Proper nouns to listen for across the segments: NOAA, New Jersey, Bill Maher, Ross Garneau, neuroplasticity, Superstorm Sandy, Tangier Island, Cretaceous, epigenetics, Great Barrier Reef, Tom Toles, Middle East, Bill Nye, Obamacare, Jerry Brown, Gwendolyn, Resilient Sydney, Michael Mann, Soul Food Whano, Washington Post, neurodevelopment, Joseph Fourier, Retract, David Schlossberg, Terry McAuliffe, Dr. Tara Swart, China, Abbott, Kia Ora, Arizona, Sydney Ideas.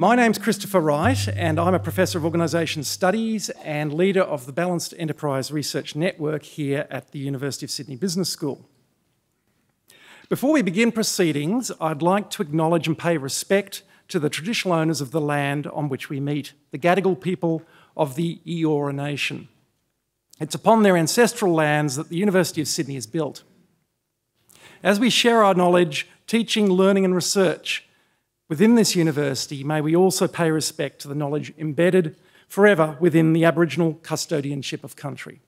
My name's Christopher Wright, and I'm a Professor of Organisation Studies and leader of the Balanced Enterprise Research Network here at the University of Sydney Business School. Before we begin proceedings, I'd like to acknowledge and pay respect to the traditional owners of the land on which we meet, the Gadigal people of the Eora Nation. It's upon their ancestral lands that the University of Sydney is built. As we share our knowledge, teaching, learning and research within this university, may we also pay respect to the knowledge embedded forever within the Aboriginal custodianship of country.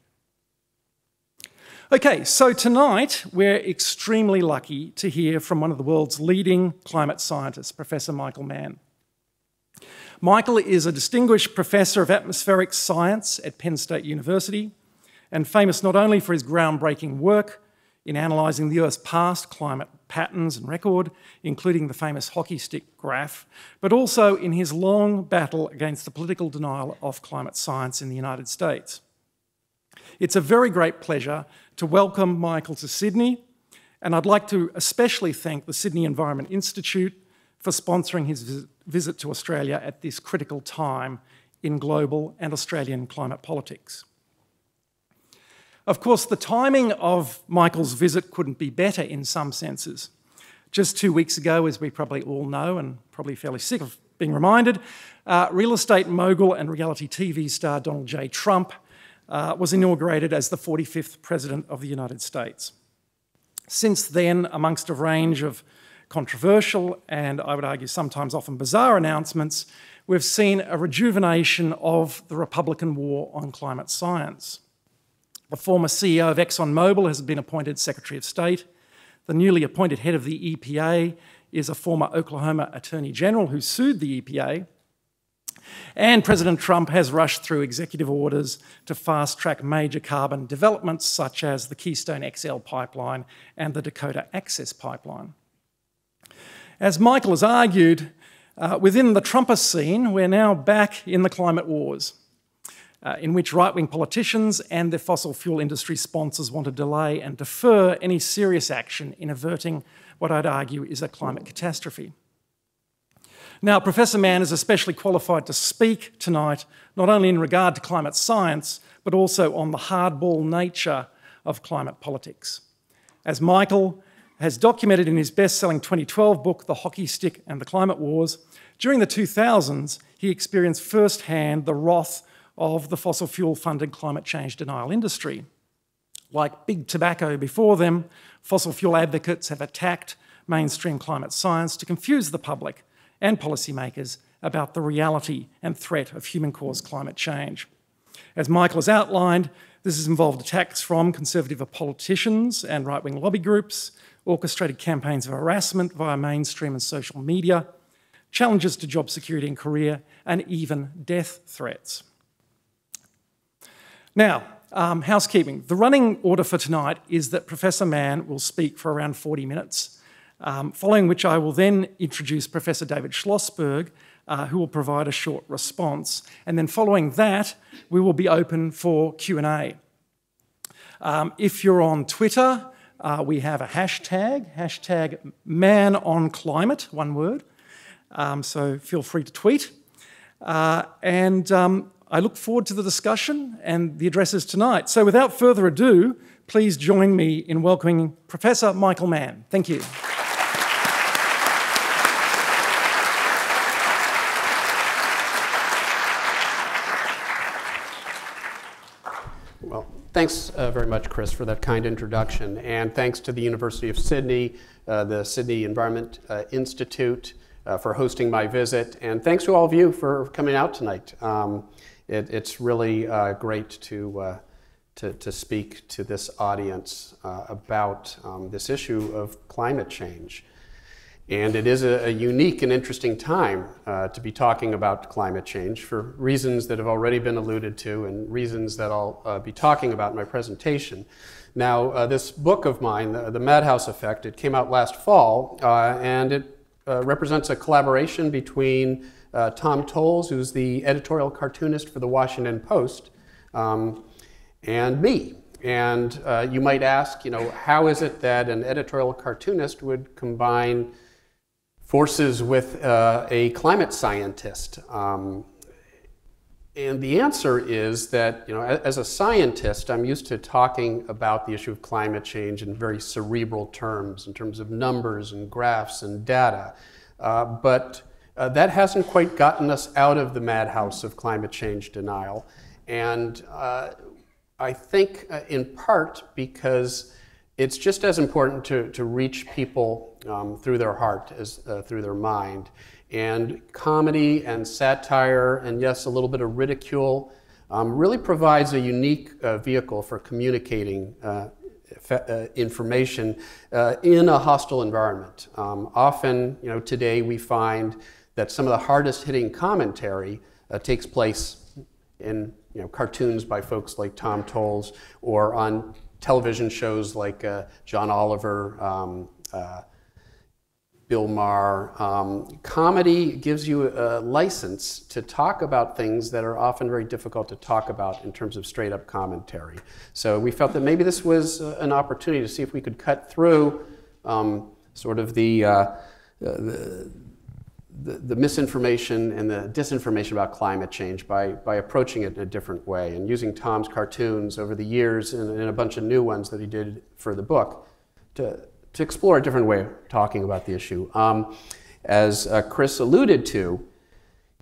Okay, so tonight we're extremely lucky to hear from one of the world's leading climate scientists, Professor Michael Mann. Michael is a distinguished professor of atmospheric science at Penn State University and famous not only for his groundbreaking work in analysing the Earth's past climate patterns and record, including the famous hockey stick graph, but also in his long battle against the political denial of climate science in the United States. It's a very great pleasure to welcome Michael to Sydney, and I'd like to especially thank the Sydney Environment Institute for sponsoring his visit to Australia at this critical time in global and Australian climate politics. Of course, the timing of Michael's visit couldn't be better in some senses. Just 2 weeks ago, as we probably all know, and probably fairly sick of being reminded, real estate mogul and reality TV star Donald J. Trump was inaugurated as the 45th President of the United States. Since then, amongst a range of controversial and, I would argue, sometimes often bizarre announcements, we've seen a rejuvenation of the Republican war on climate science. The former CEO of ExxonMobil has been appointed Secretary of State. The newly appointed head of the EPA is a former Oklahoma Attorney General who sued the EPA. And President Trump has rushed through executive orders to fast-track major carbon developments such as the Keystone XL Pipeline and the Dakota Access Pipeline. As Michael has argued, within the Trumpocene, we're now back in the climate wars, in which right-wing politicians and their fossil fuel industry sponsors want to delay and defer any serious action in averting what I'd argue is a climate catastrophe. Now, Professor Mann is especially qualified to speak tonight, not only in regard to climate science, but also on the hardball nature of climate politics. As Michael has documented in his best-selling 2012 book, The Hockey Stick and the Climate Wars, during the 2000s, he experienced firsthand the wrath of the fossil fuel-funded climate change denial industry. Like big tobacco before them, fossil fuel advocates have attacked mainstream climate science to confuse the public and policymakers about the reality and threat of human-caused climate change. As Michael has outlined, this has involved attacks from conservative politicians and right-wing lobby groups, orchestrated campaigns of harassment via mainstream and social media, challenges to job security and career, and even death threats. Now, housekeeping. The running order for tonight is that Professor Mann will speak for around 40 minutes, following which I will then introduce Professor David Schlossberg, who will provide a short response. And then following that, we will be open for Q&A. If you're on Twitter, we have a hashtag ManOnClimate, one word. So feel free to tweet. I look forward to the discussion and the addresses tonight. So without further ado, please join me in welcoming Professor Michael Mann. Thank you. Well, thanks very much, Chris, for that kind introduction. And thanks to the University of Sydney, the Sydney Environment Institute for hosting my visit. And thanks to all of you for coming out tonight. It's really great to speak to this audience about this issue of climate change. And it is a unique and interesting time to be talking about climate change for reasons that have already been alluded to and reasons that I'll be talking about in my presentation. Now, this book of mine, The Madhouse Effect, it came out last fall, and it represents a collaboration between Tom Toles, who's the editorial cartoonist for the Washington Post, and me. And you might ask, you know, how is it that an editorial cartoonist would combine forces with a climate scientist? And the answer is that, you know, as a scientist, I'm used to talking about the issue of climate change in very cerebral terms, in terms of numbers and graphs and data. But that hasn't quite gotten us out of the madhouse of climate change denial. And I think in part because it's just as important to reach people through their heart as through their mind. And comedy and satire and, yes, a little bit of ridicule really provides a unique vehicle for communicating information in a hostile environment. Often, you know, today we find that some of the hardest hitting commentary takes place in, you know, cartoons by folks like Tom Toles or on television shows like John Oliver, Bill Maher. Comedy gives you a license to talk about things that are often very difficult to talk about in terms of straight up commentary. So we felt that maybe this was an opportunity to see if we could cut through sort of the misinformation and the disinformation about climate change by approaching it in a different way and using Tom's cartoons over the years and a bunch of new ones that he did for the book to explore a different way of talking about the issue. As Chris alluded to,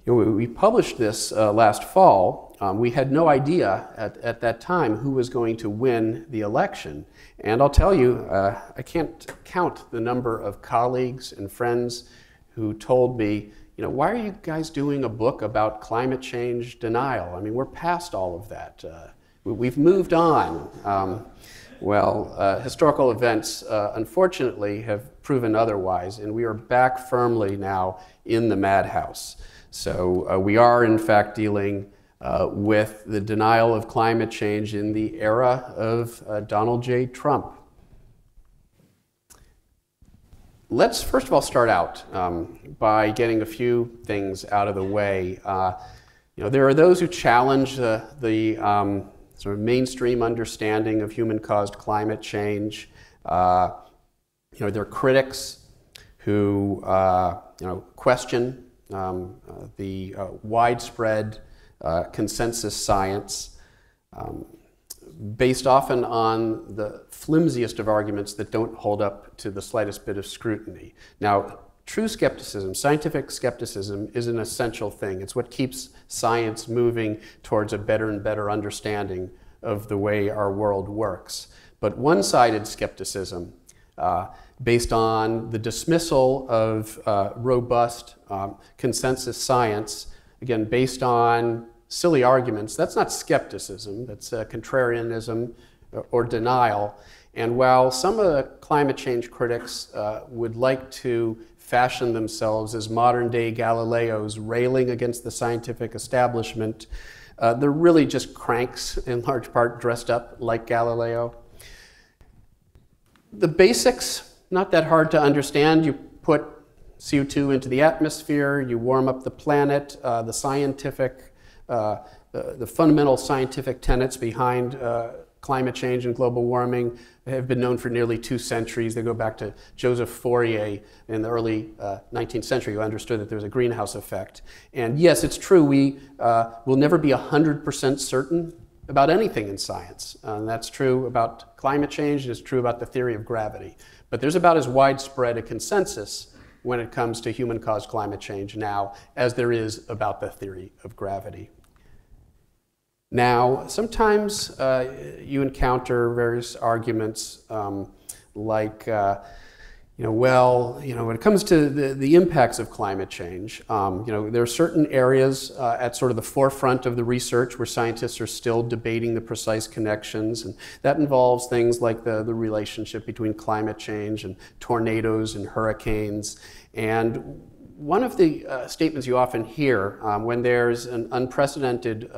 you know, we published this last fall. We had no idea at that time who was going to win the election. And I'll tell you, I can't count the number of colleagues and friends who told me, you know, why are you guys doing a book about climate change denial? I mean, we're past all of that. We've moved on. Well, historical events, unfortunately, have proven otherwise, and we are back firmly now in the madhouse. So we are, in fact, dealing with the denial of climate change in the era of Donald J. Trump. Let's first of all start out by getting a few things out of the way. You know, there are those who challenge the sort of mainstream understanding of human-caused climate change. You know, there are critics who you know, question the widespread consensus science based often on the flimsiest of arguments that don't hold up to the slightest bit of scrutiny. Now, true skepticism, scientific skepticism, is an essential thing. It's what keeps science moving towards a better and better understanding of the way our world works. But one-sided skepticism, based on the dismissal of robust consensus science, again, based on silly arguments, that's not skepticism, that's contrarianism or denial. And while some of the climate change critics would like to fashion themselves as modern-day Galileos railing against the scientific establishment, they're really just cranks, in large part dressed up like Galileo. The basics, not that hard to understand. You put CO2 into the atmosphere, you warm up the planet, the fundamental scientific tenets behind climate change and global warming have been known for nearly 2 centuries. They go back to Joseph Fourier in the early 19th century, who understood that there was a greenhouse effect. And yes, it's true, we will never be 100% certain about anything in science. That's true about climate change, and it's true about the theory of gravity. But there's about as widespread a consensus when it comes to human-caused climate change now as there is about the theory of gravity. Now, sometimes you encounter various arguments like, you know, well, you know, when it comes to the impacts of climate change, you know, there are certain areas at sort of the forefront of the research where scientists are still debating the precise connections, and that involves things like the relationship between climate change and tornadoes and hurricanes. And one of the statements you often hear when there's an unprecedented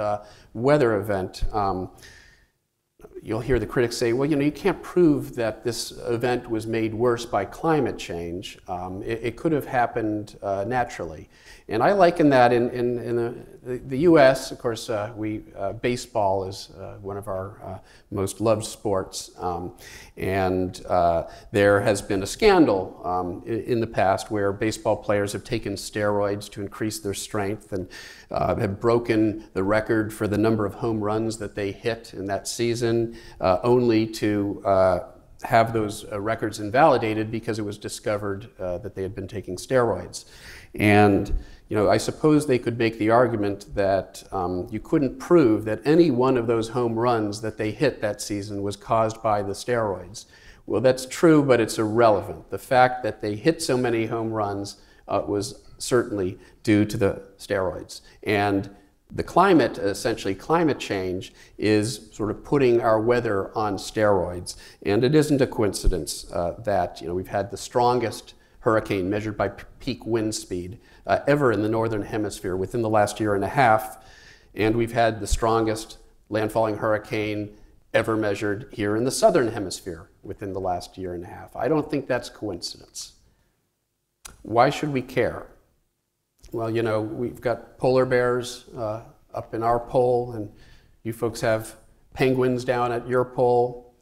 weather event, you'll hear the critics say, well, you know, you can't prove that this event was made worse by climate change. It could have happened naturally. And I liken that in the US, of course, baseball is one of our most loved sports. There has been a scandal in the past where baseball players have taken steroids to increase their strength and have broken the record for the number of home runs that they hit in that season. Only to have those records invalidated because it was discovered that they had been taking steroids. And you know, I suppose they could make the argument that you couldn't prove that any one of those home runs that they hit that season was caused by the steroids. Well, that's true, but it's irrelevant. The fact that they hit so many home runs was certainly due to the steroids. And the climate, essentially climate change, is sort of putting our weather on steroids. And it isn't a coincidence that, you know, we've had the strongest hurricane measured by peak wind speed ever in the northern hemisphere within the last year and a half. And we've had the strongest landfalling hurricane ever measured here in the southern hemisphere within the last year and a half. I don't think that's coincidence. Why should we care? Well, you know, we've got polar bears up in our pole, and you folks have penguins down at your pole.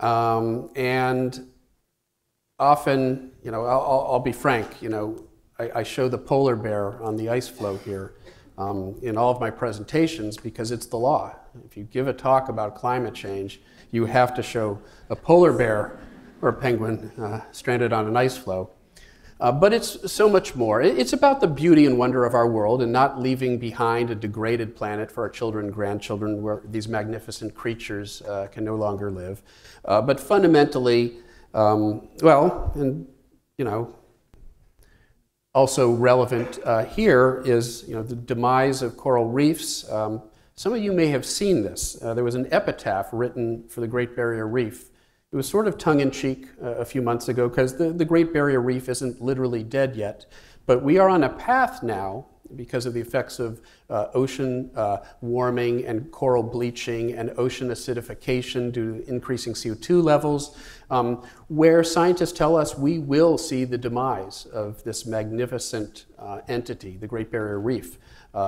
And often, you know, I'll be frank, you know, I show the polar bear on the ice floe here in all of my presentations because it's the law. If you give a talk about climate change, you have to show a polar bear or a penguin stranded on an ice floe. But it's so much more. It's about the beauty and wonder of our world and not leaving behind a degraded planet for our children and grandchildren where these magnificent creatures can no longer live. But fundamentally, well, and you know, also relevant here is, you know, the demise of coral reefs. Some of you may have seen this. There was an epitaph written for the Great Barrier Reef. It was sort of tongue-in-cheek a few months ago because the Great Barrier Reef isn't literally dead yet. But we are on a path now because of the effects of ocean warming and coral bleaching and ocean acidification due to increasing CO2 levels, where scientists tell us we will see the demise of this magnificent entity, the Great Barrier Reef,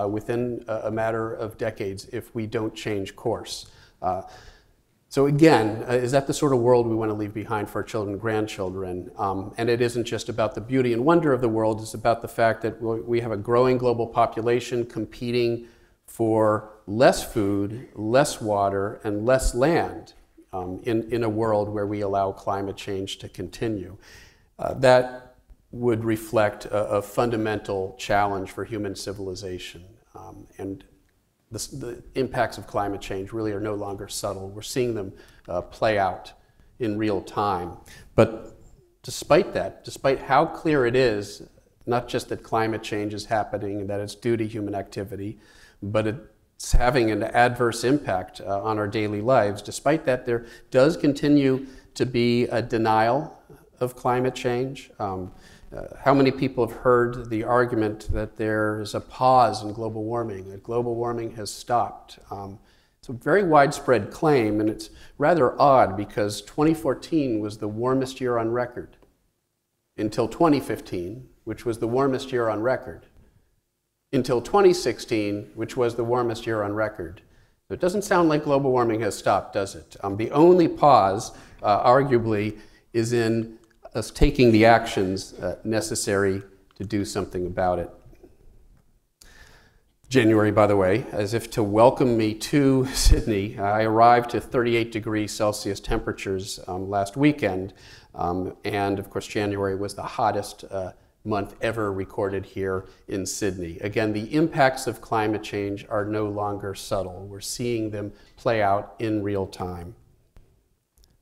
within a matter of decades if we don't change course. So again, is that the sort of world we want to leave behind for our children and grandchildren? And it isn't just about the beauty and wonder of the world, it's about the fact that we have a growing global population competing for less food, less water, and less land in a world where we allow climate change to continue. That would reflect a fundamental challenge for human civilization. The impacts of climate change really are no longer subtle. We're seeing them play out in real time. But despite that, despite how clear it is, not just that climate change is happening and that it's due to human activity, but it's having an adverse impact on our daily lives. Despite that, there does continue to be a denial of climate change. How many people have heard the argument that there is a pause in global warming, that global warming has stopped? It's a very widespread claim, and it's rather odd because 2014 was the warmest year on record until 2015, which was the warmest year on record, until 2016, which was the warmest year on record. So it doesn't sound like global warming has stopped, does it? The only pause, arguably, is in us taking the actions necessary to do something about it. January, by the way, as if to welcome me to Sydney, I arrived to 38 degrees Celsius temperatures last weekend. And of course, January was the hottest month ever recorded here in Sydney. Again, the impacts of climate change are no longer subtle. We're seeing them play out in real time.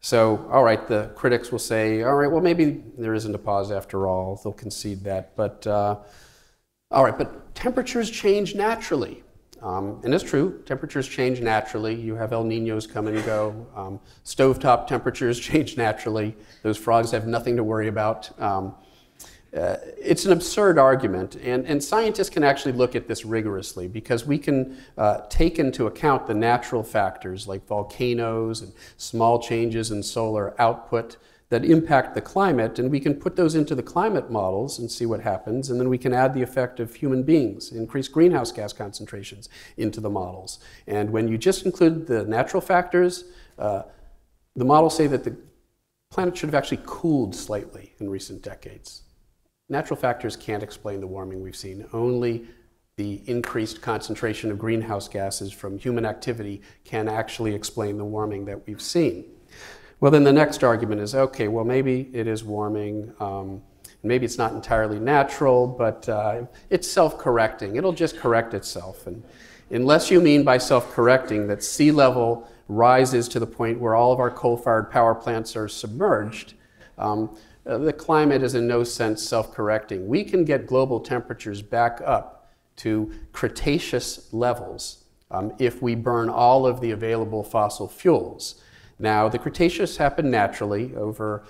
So, all right, the critics will say, all right, well, maybe there isn't a pause after all. They'll concede that. But, all right, but temperatures change naturally. And it's true, temperatures change naturally. You have El Niños come and go. Stovetop temperatures change naturally. Those frogs have nothing to worry about. It's an absurd argument, and scientists can actually look at this rigorously because we can take into account the natural factors like volcanoes and small changes in solar output that impact the climate, and we can put those into the climate models and see what happens, and then we can add the effect of human beings, increase greenhouse gas concentrations into the models. And when you just include the natural factors, the models say that the planet should have actually cooled slightly in recent decades. Natural factors can't explain the warming we've seen. Only the increased concentration of greenhouse gases from human activity can actually explain the warming that we've seen. Well, then the next argument is, okay, well, maybe it is warming. Maybe it's not entirely natural, but it's self-correcting. It'll just correct itself. And unless you mean by self-correcting that sea level rises to the point where all of our coal-fired power plants are submerged, the climate is in no sense self-correcting. We can get global temperatures back up to Cretaceous levels if we burn all of the available fossil fuels. Now, the Cretaceous happened naturally over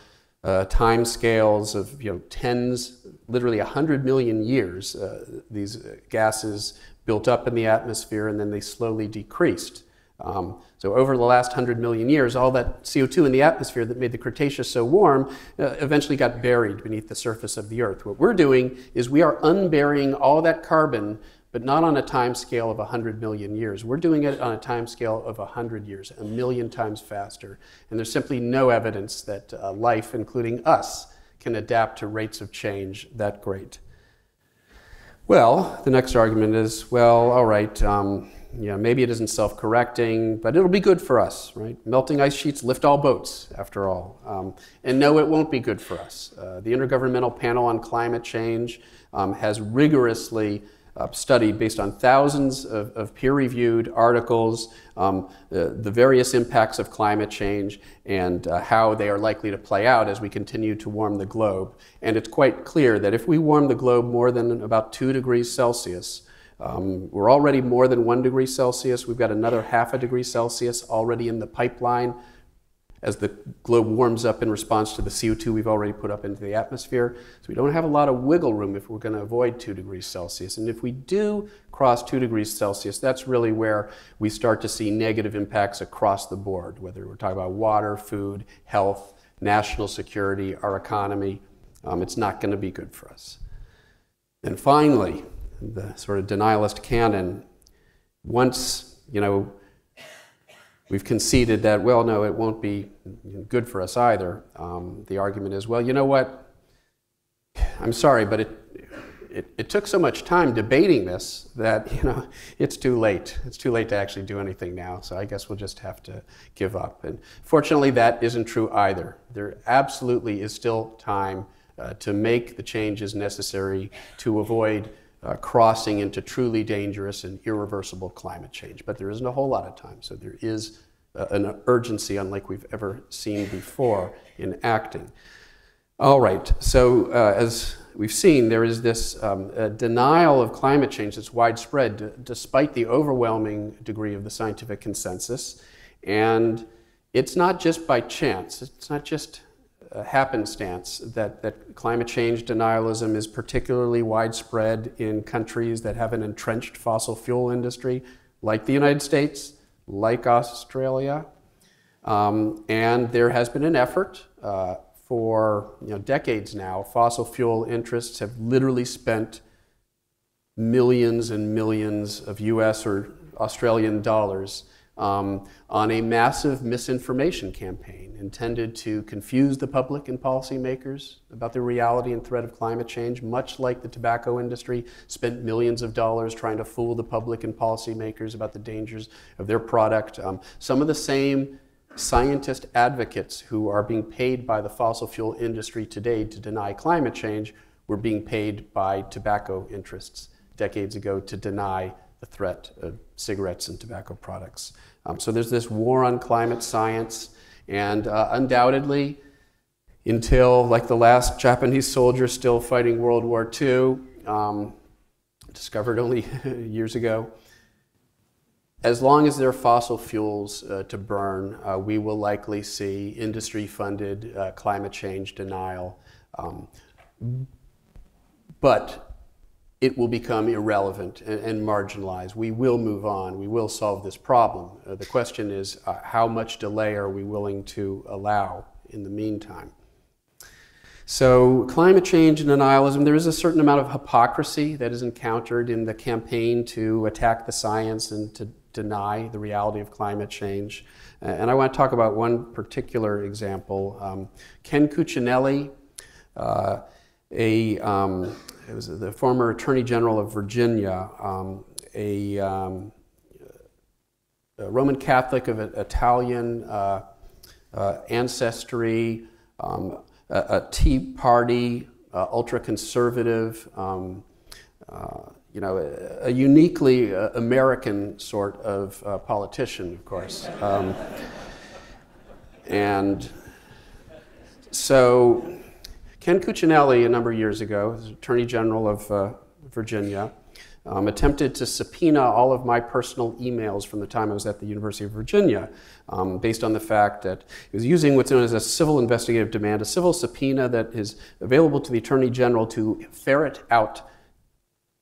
time scales of tens, literally 100 million years. These gases built up in the atmosphere and then they slowly decreased. So over the last 100 million years, all that CO2 in the atmosphere that made the Cretaceous so warm eventually got buried beneath the surface of the Earth. What we're doing is we are unburying all that carbon, but not on a time scale of 100 million years. We're doing it on a time scale of 100 years, 1 million times faster. And there's simply no evidence that life, including us, can adapt to rates of change that great. Well, the next argument is, well, all right, maybe it isn't self-correcting, but it'll be good for us, right? Melting ice sheets lift all boats, after all. And no, it won't be good for us. The Intergovernmental Panel on Climate Change has rigorously studied, based on thousands of peer-reviewed articles, the various impacts of climate change and how they are likely to play out as we continue to warm the globe. And it's quite clear that if we warm the globe more than about 2 degrees Celsius, we're already more than 1 degree Celsius. We've got another 0.5 degree Celsius already in the pipeline as the globe warms up in response to the CO2 we've already put up into the atmosphere. So we don't have a lot of wiggle room if we're going to avoid 2 degrees Celsius. And if we do cross 2 degrees Celsius, that's really where we start to see negative impacts across the board, whether we're talking about water, food, health, national security, our economy. It's not going to be good for us. And finally, the sort of denialist canon, once, we've conceded that, well, no, it won't be good for us either. The argument is, well, you know what? I'm sorry, but it took so much time debating this that, it's too late. It's too late to actually do anything now, so I guess we'll just have to give up. And fortunately, that isn't true either. There absolutely is still time to make the changes necessary to avoid crossing into truly dangerous and irreversible climate change. But there isn't a whole lot of time, so there is an urgency unlike we've ever seen before in acting. All right, so as we've seen, there is this denial of climate change that's widespread despite the overwhelming degree of the scientific consensus. And it's not just by chance, it's not just happenstance that climate change denialism is particularly widespread in countries that have an entrenched fossil fuel industry, like the United States, like Australia. And there has been an effort for decades now. Fossil fuel interests have literally spent millions and millions of US or Australian dollars on a massive misinformation campaign intended to confuse the public and policymakers about the reality and threat of climate change, much like the tobacco industry spent millions of dollars trying to fool the public and policymakers about the dangers of their product. Some of the same scientist advocates who are being paid by the fossil fuel industry today to deny climate change were being paid by tobacco interests decades ago to deny the threat of cigarettes and tobacco products. So there's this war on climate science, and undoubtedly, until like the last Japanese soldier still fighting World War II, discovered only years ago, as long as there are fossil fuels to burn, we will likely see industry-funded climate change denial. but it will become irrelevant and marginalized. We will move on. We will solve this problem. The question is, how much delay are we willing to allow in the meantime? So climate change and denialism, there is a certain amount of hypocrisy that is encountered in the campaign to attack the science and to deny the reality of climate change. And I want to talk about one particular example. Ken Cuccinelli, it was the former Attorney General of Virginia, a Roman Catholic of Italian ancestry, a Tea Party, ultra-conservative, you know, a uniquely American sort of politician, of course. And so Ken Cuccinelli, a number of years ago, Attorney General of Virginia, attempted to subpoena all of my personal emails from the time I was at the University of Virginia, based on the fact that he was using what's known as a civil investigative demand, a civil subpoena that is available to the Attorney General to ferret out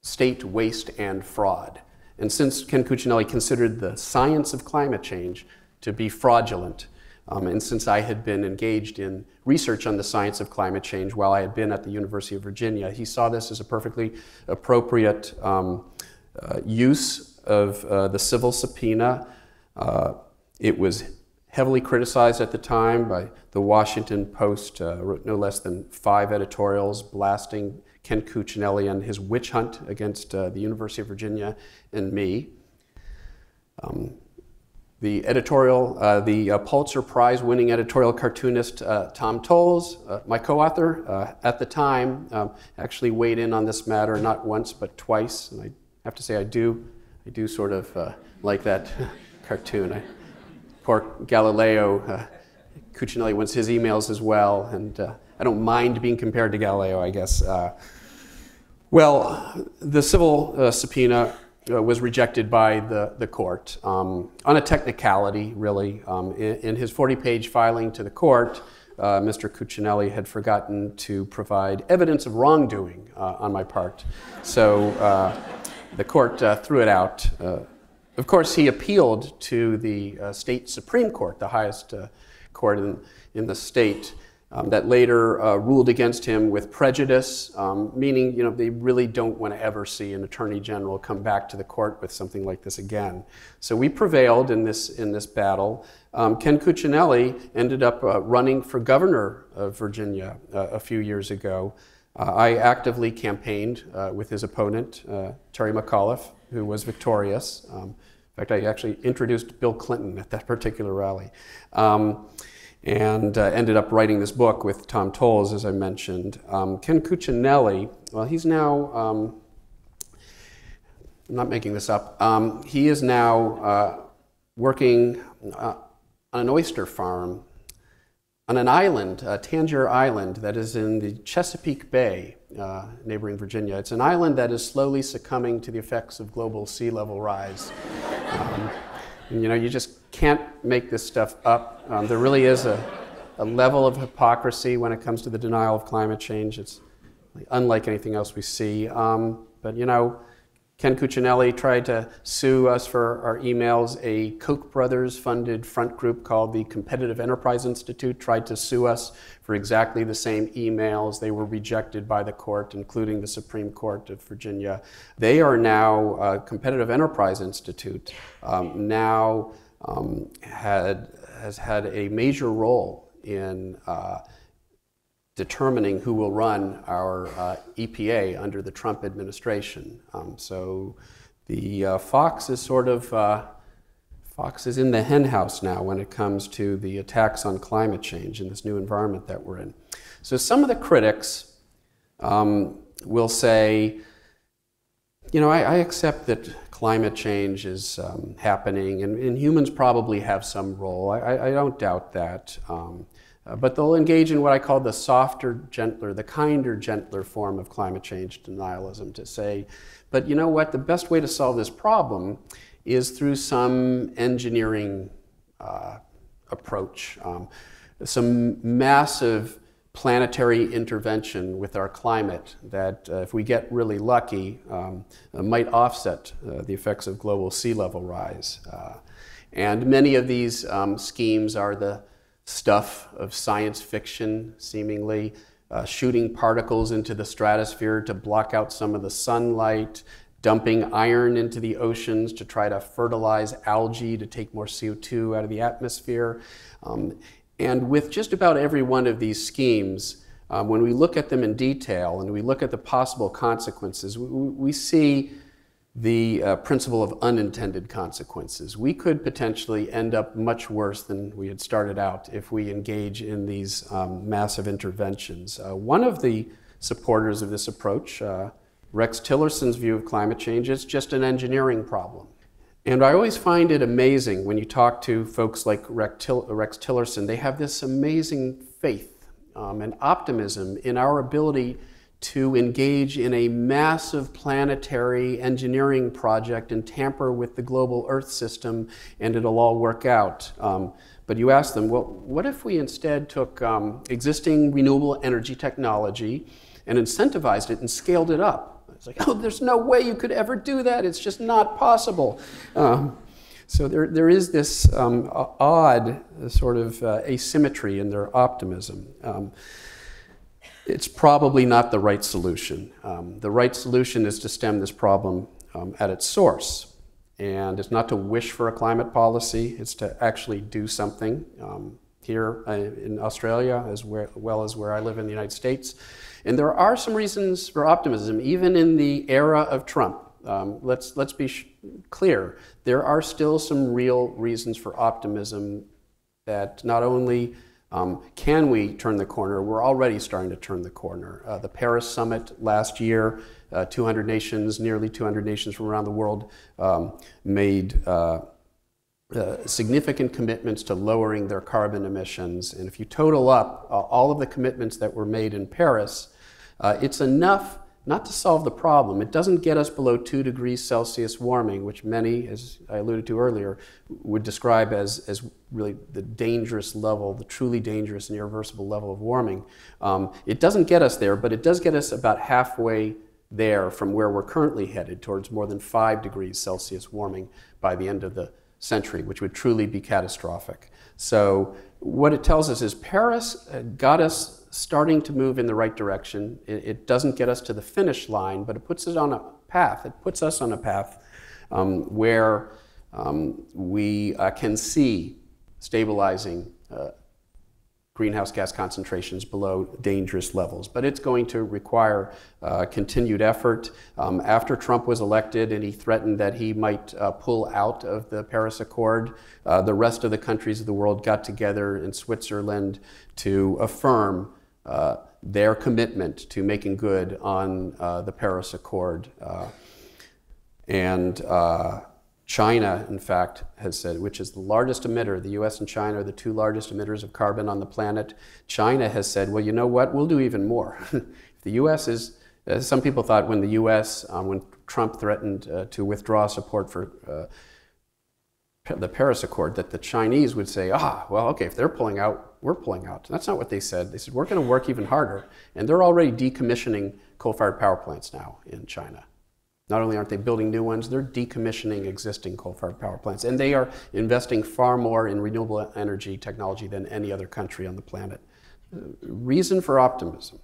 state waste and fraud. And since Ken Cuccinelli considered the science of climate change to be fraudulent, and since I had been engaged in research on the science of climate change while I had been at the University of Virginia, he saw this as a perfectly appropriate use of the civil subpoena. It was heavily criticized at the time by the Washington Post, wrote no less than 5 editorials blasting Ken Cuccinelli and his witch hunt against the University of Virginia and me. The editorial, the Pulitzer Prize-winning editorial cartoonist Tom Toles, my co-author at the time, actually weighed in on this matter not once but twice, and I have to say I do sort of like that cartoon. Poor Galileo, Cuccinelli wants his emails as well, and I don't mind being compared to Galileo, I guess. Well, the civil subpoena was rejected by the court on a technicality, really. In his 40-page filing to the court, Mr. Cuccinelli had forgotten to provide evidence of wrongdoing on my part. So the court threw it out. Of course, he appealed to the state Supreme Court, the highest court in the state, that later ruled against him with prejudice, meaning, you know, they really don't want to ever see an attorney general come back to the court with something like this again. So we prevailed in this battle. Ken Cuccinelli ended up running for governor of Virginia a few years ago. I actively campaigned with his opponent, Terry McAuliffe, who was victorious. In fact, I actually introduced Bill Clinton at that particular rally. And ended up writing this book with Tom Toles, as I mentioned. Ken Cuccinelli, well, he's now, I'm not making this up, he is now working on an oyster farm on an island, Tangier Island, that is in the Chesapeake Bay, neighboring Virginia. It's an island that is slowly succumbing to the effects of global sea level rise. And, you know, you just can't make this stuff up. There really is a level of hypocrisy when it comes to the denial of climate change. It's unlike anything else we see. But, you know, Ken Cuccinelli tried to sue us for our emails. A Koch brothers funded front group called the Competitive Enterprise Institute tried to sue us for exactly the same emails. They were rejected by the court, including the Supreme Court of Virginia. They are now, Competitive Enterprise Institute, now has had a major role in determining who will run our EPA under the Trump administration. So the fox is sort of, fox is in the hen house now when it comes to the attacks on climate change in this new environment that we're in. So some of the critics will say, you know, I accept that climate change is happening and humans probably have some role. I don't doubt that. But they'll engage in what I call the softer, gentler, the kinder, gentler form of climate change denialism to say, but you know what, the best way to solve this problem is through some engineering approach, some massive planetary intervention with our climate that, if we get really lucky, might offset the effects of global sea level rise. And many of these schemes are the stuff of science fiction, seemingly, shooting particles into the stratosphere to block out some of the sunlight, dumping iron into the oceans to try to fertilize algae to take more CO2 out of the atmosphere. And with just about every one of these schemes, when we look at them in detail and we look at the possible consequences, we see the principle of unintended consequences. We could potentially end up much worse than we had started out if we engage in these massive interventions. One of the supporters of this approach, Rex Tillerson's view of climate change, is just an engineering problem. And I always find it amazing when you talk to folks like Rex Tillerson. They have this amazing faith and optimism in our ability to engage in a massive planetary engineering project and tamper with the global Earth system, and it'll all work out. But you ask them, well, what if we instead took existing renewable energy technology and incentivized it and scaled it up? It's like, oh, there's no way you could ever do that. It's just not possible. So there is this odd sort of asymmetry in their optimism. It's probably not the right solution. The right solution is to stem this problem at its source. And it's not to wish for a climate policy. It's to actually do something. Here in Australia, as well as where I live in the United States. And there are some reasons for optimism, even in the era of Trump. Let's be clear, there are still some real reasons for optimism that not only can we turn the corner, we're already starting to turn the corner. The Paris summit last year, 200 nations, nearly 200 nations from around the world made significant commitments to lowering their carbon emissions. And if you total up all of the commitments that were made in Paris, it's enough not to solve the problem. It doesn't get us below 2 degrees Celsius warming, which many, as I alluded to earlier, would describe as really the dangerous level, the truly dangerous and irreversible level of warming. It doesn't get us there, but it does get us about halfway there from where we're currently headed towards more than 5 degrees Celsius warming by the end of the century, which would truly be catastrophic. So what it tells us is Paris got us starting to move in the right direction. It doesn't get us to the finish line, but it puts us on a path. It puts us on a path where we can see stabilizing greenhouse gas concentrations below dangerous levels. But it's going to require continued effort. After Trump was elected and he threatened that he might pull out of the Paris Accord, the rest of the countries of the world got together in Switzerland to affirm their commitment to making good on the Paris Accord. China, in fact, has said, which is the largest emitter, the US and China are the two largest emitters of carbon on the planet. China has said, well, you know what, we'll do even more. The US is, as some people thought when the US, when Trump threatened to withdraw support for the Paris Accord, that the Chinese would say, well, okay, if they're pulling out, we're pulling out. That's not what they said. They said, we're gonna work even harder. And they're already decommissioning coal-fired power plants now in China. Not only aren't they building new ones, they're decommissioning existing coal-fired power plants. And they are investing far more in renewable energy technology than any other country on the planet. Reason for optimism.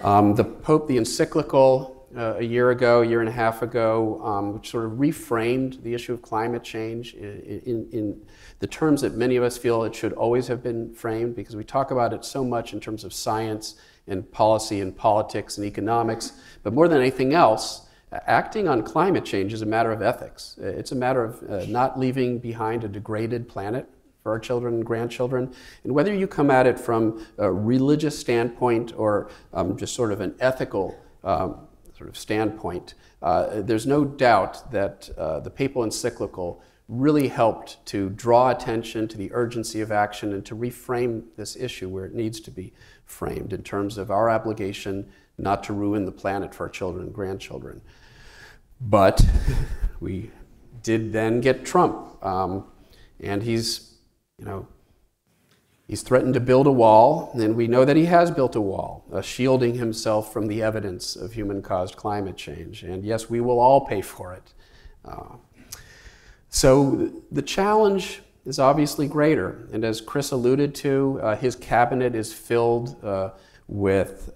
The Pope, the encyclical a year and a half ago, which sort of reframed the issue of climate change in the terms that many of us feel it should always have been framed, because we talk about it so much in terms of science and policy and politics and economics. But more than anything else, acting on climate change is a matter of ethics. It's a matter of not leaving behind a degraded planet for our children and grandchildren. And whether you come at it from a religious standpoint or just sort of an ethical sort of standpoint, there's no doubt that the papal encyclical really helped to draw attention to the urgency of action and to reframe this issue where it needs to be framed in terms of our obligation not to ruin the planet for our children and grandchildren. But we did then get Trump, and he's, He's threatened to build a wall, and we know that he has built a wall, shielding himself from the evidence of human-caused climate change. And yes, we will all pay for it. So the challenge is obviously greater. And as Chris alluded to, his cabinet is filled with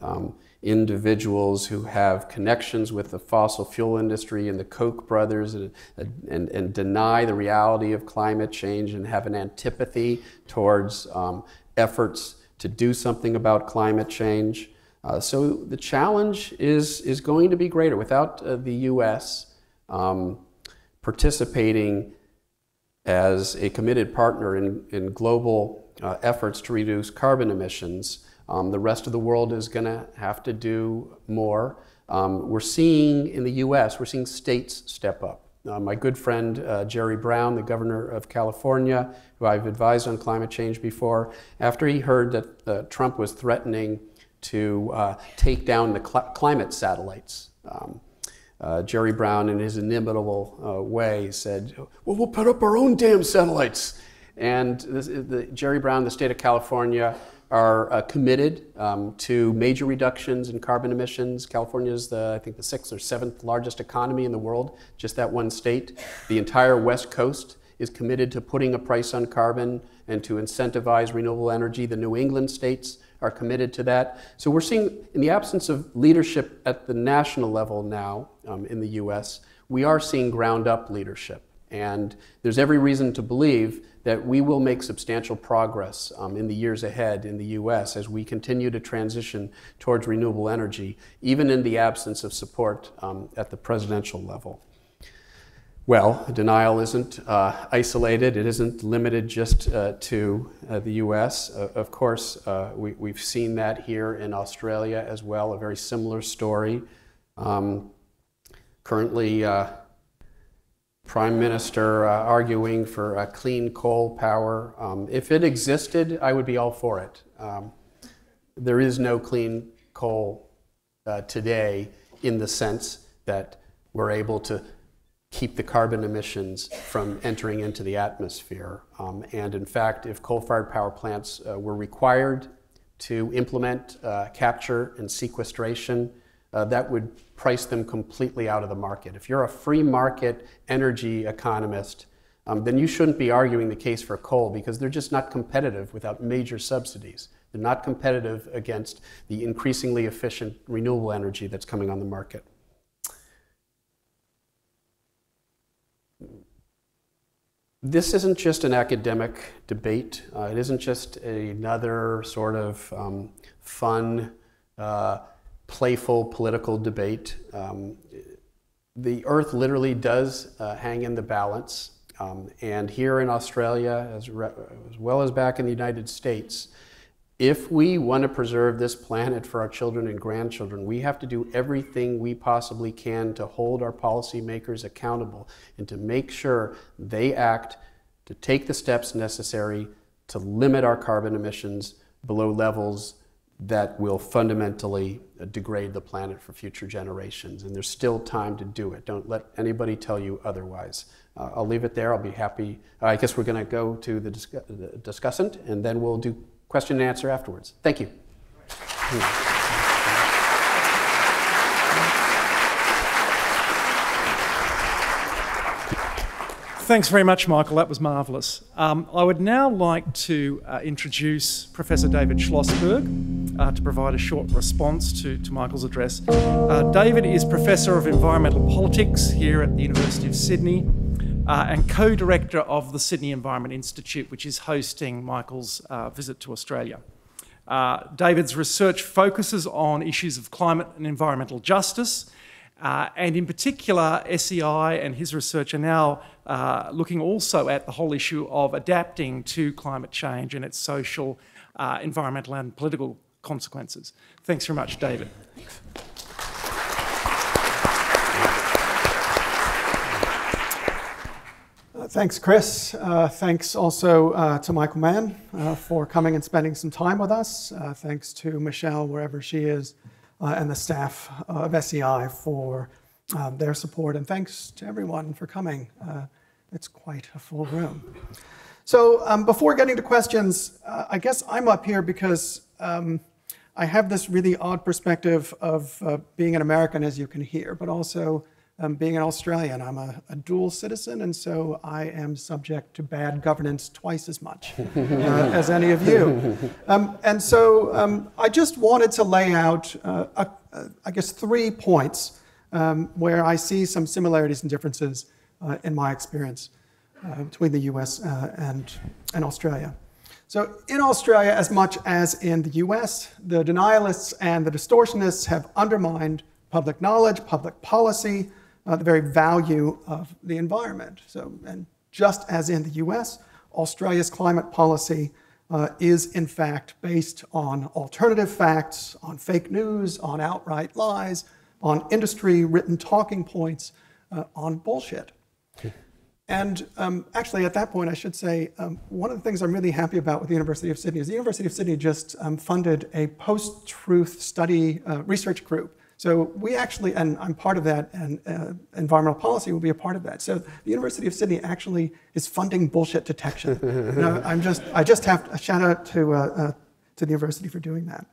individuals who have connections with the fossil fuel industry and the Koch brothers and deny the reality of climate change and have an antipathy towards efforts to do something about climate change. So the challenge is going to be greater. Without the US participating as a committed partner in global efforts to reduce carbon emissions, the rest of the world is going to have to do more. We're seeing in the US, we're seeing states step up. My good friend Jerry Brown, the governor of California, who I've advised on climate change before, after he heard that Trump was threatening to take down the climate satellites, Jerry Brown, in his inimitable way, said, well, we'll put up our own damn satellites. And Jerry Brown, the state of California, are committed to major reductions in carbon emissions. California is, I think, the 6th or 7th largest economy in the world, just that one state. The entire West Coast is committed to putting a price on carbon and to incentivize renewable energy. The New England states are committed to that. So we're seeing, in the absence of leadership at the national level now in the US, we are seeing ground-up leadership. And there's every reason to believe that we will make substantial progress in the years ahead in the US as we continue to transition towards renewable energy, even in the absence of support at the presidential level. Well, denial isn't isolated. It isn't limited just to the US. Of course, we've seen that here in Australia as well, a very similar story. Currently, Prime Minister arguing for clean coal power. If it existed, I would be all for it. There is no clean coal today in the sense that we're able to keep the carbon emissions from entering into the atmosphere. And in fact, if coal-fired power plants were required to implement capture and sequestration, that would price them completely out of the market. If you're a free market energy economist, then you shouldn't be arguing the case for coal, because they're just not competitive without major subsidies. They're not competitive against the increasingly efficient renewable energy that's coming on the market. This isn't just an academic debate. It isn't just another sort of fun, playful political debate. The earth literally does hang in the balance. And here in Australia, as well as back in the United States, if we want to preserve this planet for our children and grandchildren, we have to do everything we possibly can to hold our policymakers accountable and to make sure they act to take the steps necessary to limit our carbon emissions below levels that will fundamentally degrade the planet for future generations. And there's still time to do it. Don't let anybody tell you otherwise. I'll leave it there. I'll be happy. I guess we're going to go to the discussant, and then we'll do question and answer afterwards. Thank you. Thanks very much, Michael. That was marvellous. I would now like to introduce Professor David Schlossberg to provide a short response to Michael's address. David is Professor of Environmental Politics here at the University of Sydney and co-director of the Sydney Environment Institute, which is hosting Michael's visit to Australia. David's research focuses on issues of climate and environmental justice, and in particular, SEI and his research are now looking also at the whole issue of adapting to climate change and its social, environmental and political consequences. Thanks very much, David. Thanks, Chris. Thanks also to Michael Mann for coming and spending some time with us. Thanks to Michelle, wherever she is, and the staff of SEI for their support, and thanks to everyone for coming. It's quite a full room. So before getting to questions, I guess I'm up here because I have this really odd perspective of being an American, as you can hear, but also being an Australian. I'm a dual citizen, and so I am subject to bad governance twice as much as any of you. And so I just wanted to lay out, I guess, 3 points where I see some similarities and differences in my experience between the US and Australia. So in Australia, as much as in the US, the denialists and the distortionists have undermined public knowledge, public policy, the very value of the environment. So, and just as in the US, Australia's climate policy is in fact based on alternative facts, on fake news, on outright lies, on industry-written talking points, on bullshit. And actually, at that point, I should say, one of the things I'm really happy about with the University of Sydney is the University of Sydney just funded a post-truth study research group. So we actually, and I'm part of that, and environmental policy will be a part of that. So the University of Sydney actually is funding bullshit detection. You know, I just have a shout out to the university for doing that.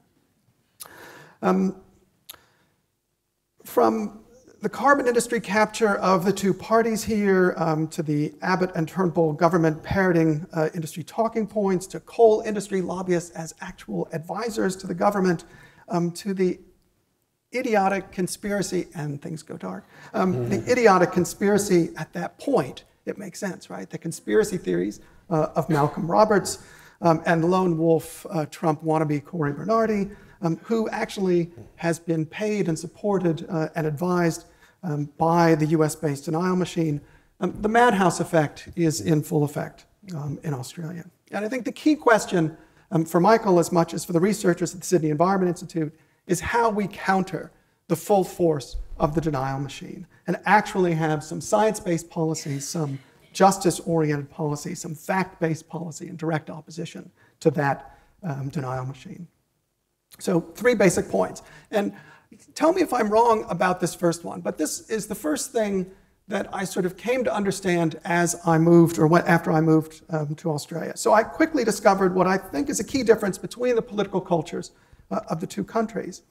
From the carbon industry capture of the two parties here, to the Abbott and Turnbull government parroting industry talking points, to coal industry lobbyists as actual advisors to the government, to the idiotic conspiracy, and things go dark, the idiotic conspiracy at that point, it makes sense, right? The conspiracy theories of Malcolm Roberts and lone wolf Trump wannabe Corey Bernardi, who actually has been paid and supported and advised by the US-based denial machine. The Madhouse Effect is in full effect in Australia. And I think the key question for Michael, as much as for the researchers at the Sydney Environment Institute, is how we counter the full force of the denial machine and actually have some science-based policies, some justice-oriented policy, some fact-based policy in direct opposition to that denial machine. So 3 basic points. And tell me if I'm wrong about this first one, but this is the first thing that I sort of came to understand as I moved, or after I moved to Australia. So I quickly discovered what I think is a key difference between the political cultures of the two countries.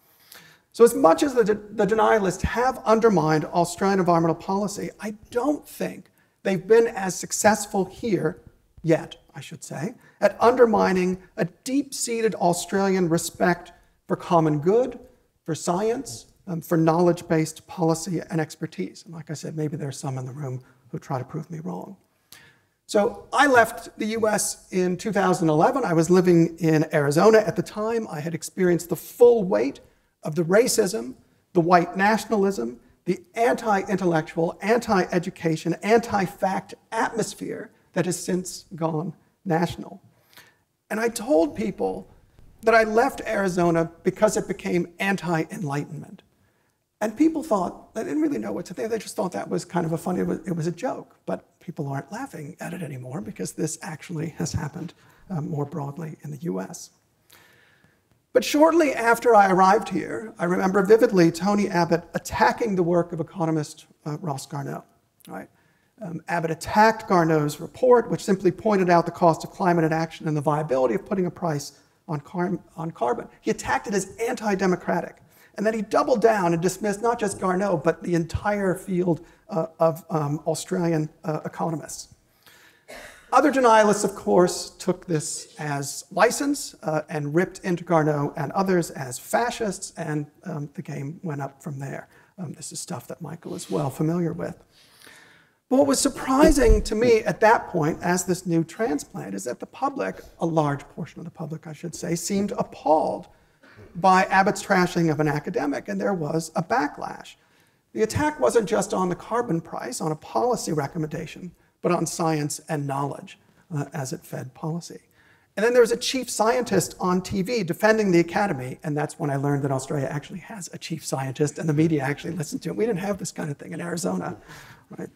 So as much as the denialists have undermined Australian environmental policy, I don't think they've been as successful here yet, I should say, at undermining a deep-seated Australian respect for common good, for science, for knowledge-based policy and expertise. And like I said, maybe there's some in the room who try to prove me wrong. So I left the US in 2011. I was living in Arizona at the time. I had experienced the full weight of the racism, the white nationalism, the anti-intellectual, anti-education, anti-fact atmosphere that has since gone national. And I told people that I left Arizona because it became anti-enlightenment. And people thought, they didn't really know what to think, they just thought that was kind of a funny, it was a joke. But people aren't laughing at it anymore because this actually has happened more broadly in the US. But shortly after I arrived here, I remember vividly Tony Abbott attacking the work of economist Ross Garneau, right? Abbott attacked Garneau's report, which simply pointed out the cost of climate inaction and the viability of putting a price on carbon. He attacked it as anti-democratic. And then he doubled down and dismissed not just Garneau, but the entire field of Australian economists. Other denialists, of course, took this as license and ripped into Garneau and others as fascists, and the game went up from there. This is stuff that Michael is well familiar with. But what was surprising to me at that point, as this new transplant, is that the public, a large portion of the public, I should say, seemed appalled by Abbott's trashing of an academic, and there was a backlash. The attack wasn't just on the carbon price, on a policy recommendation, but on science and knowledge as it fed policy. And then there was a chief scientist on TV defending the academy, and that's when I learned that Australia actually has a chief scientist, and the media actually listened to him. We didn't have this kind of thing in Arizona, right?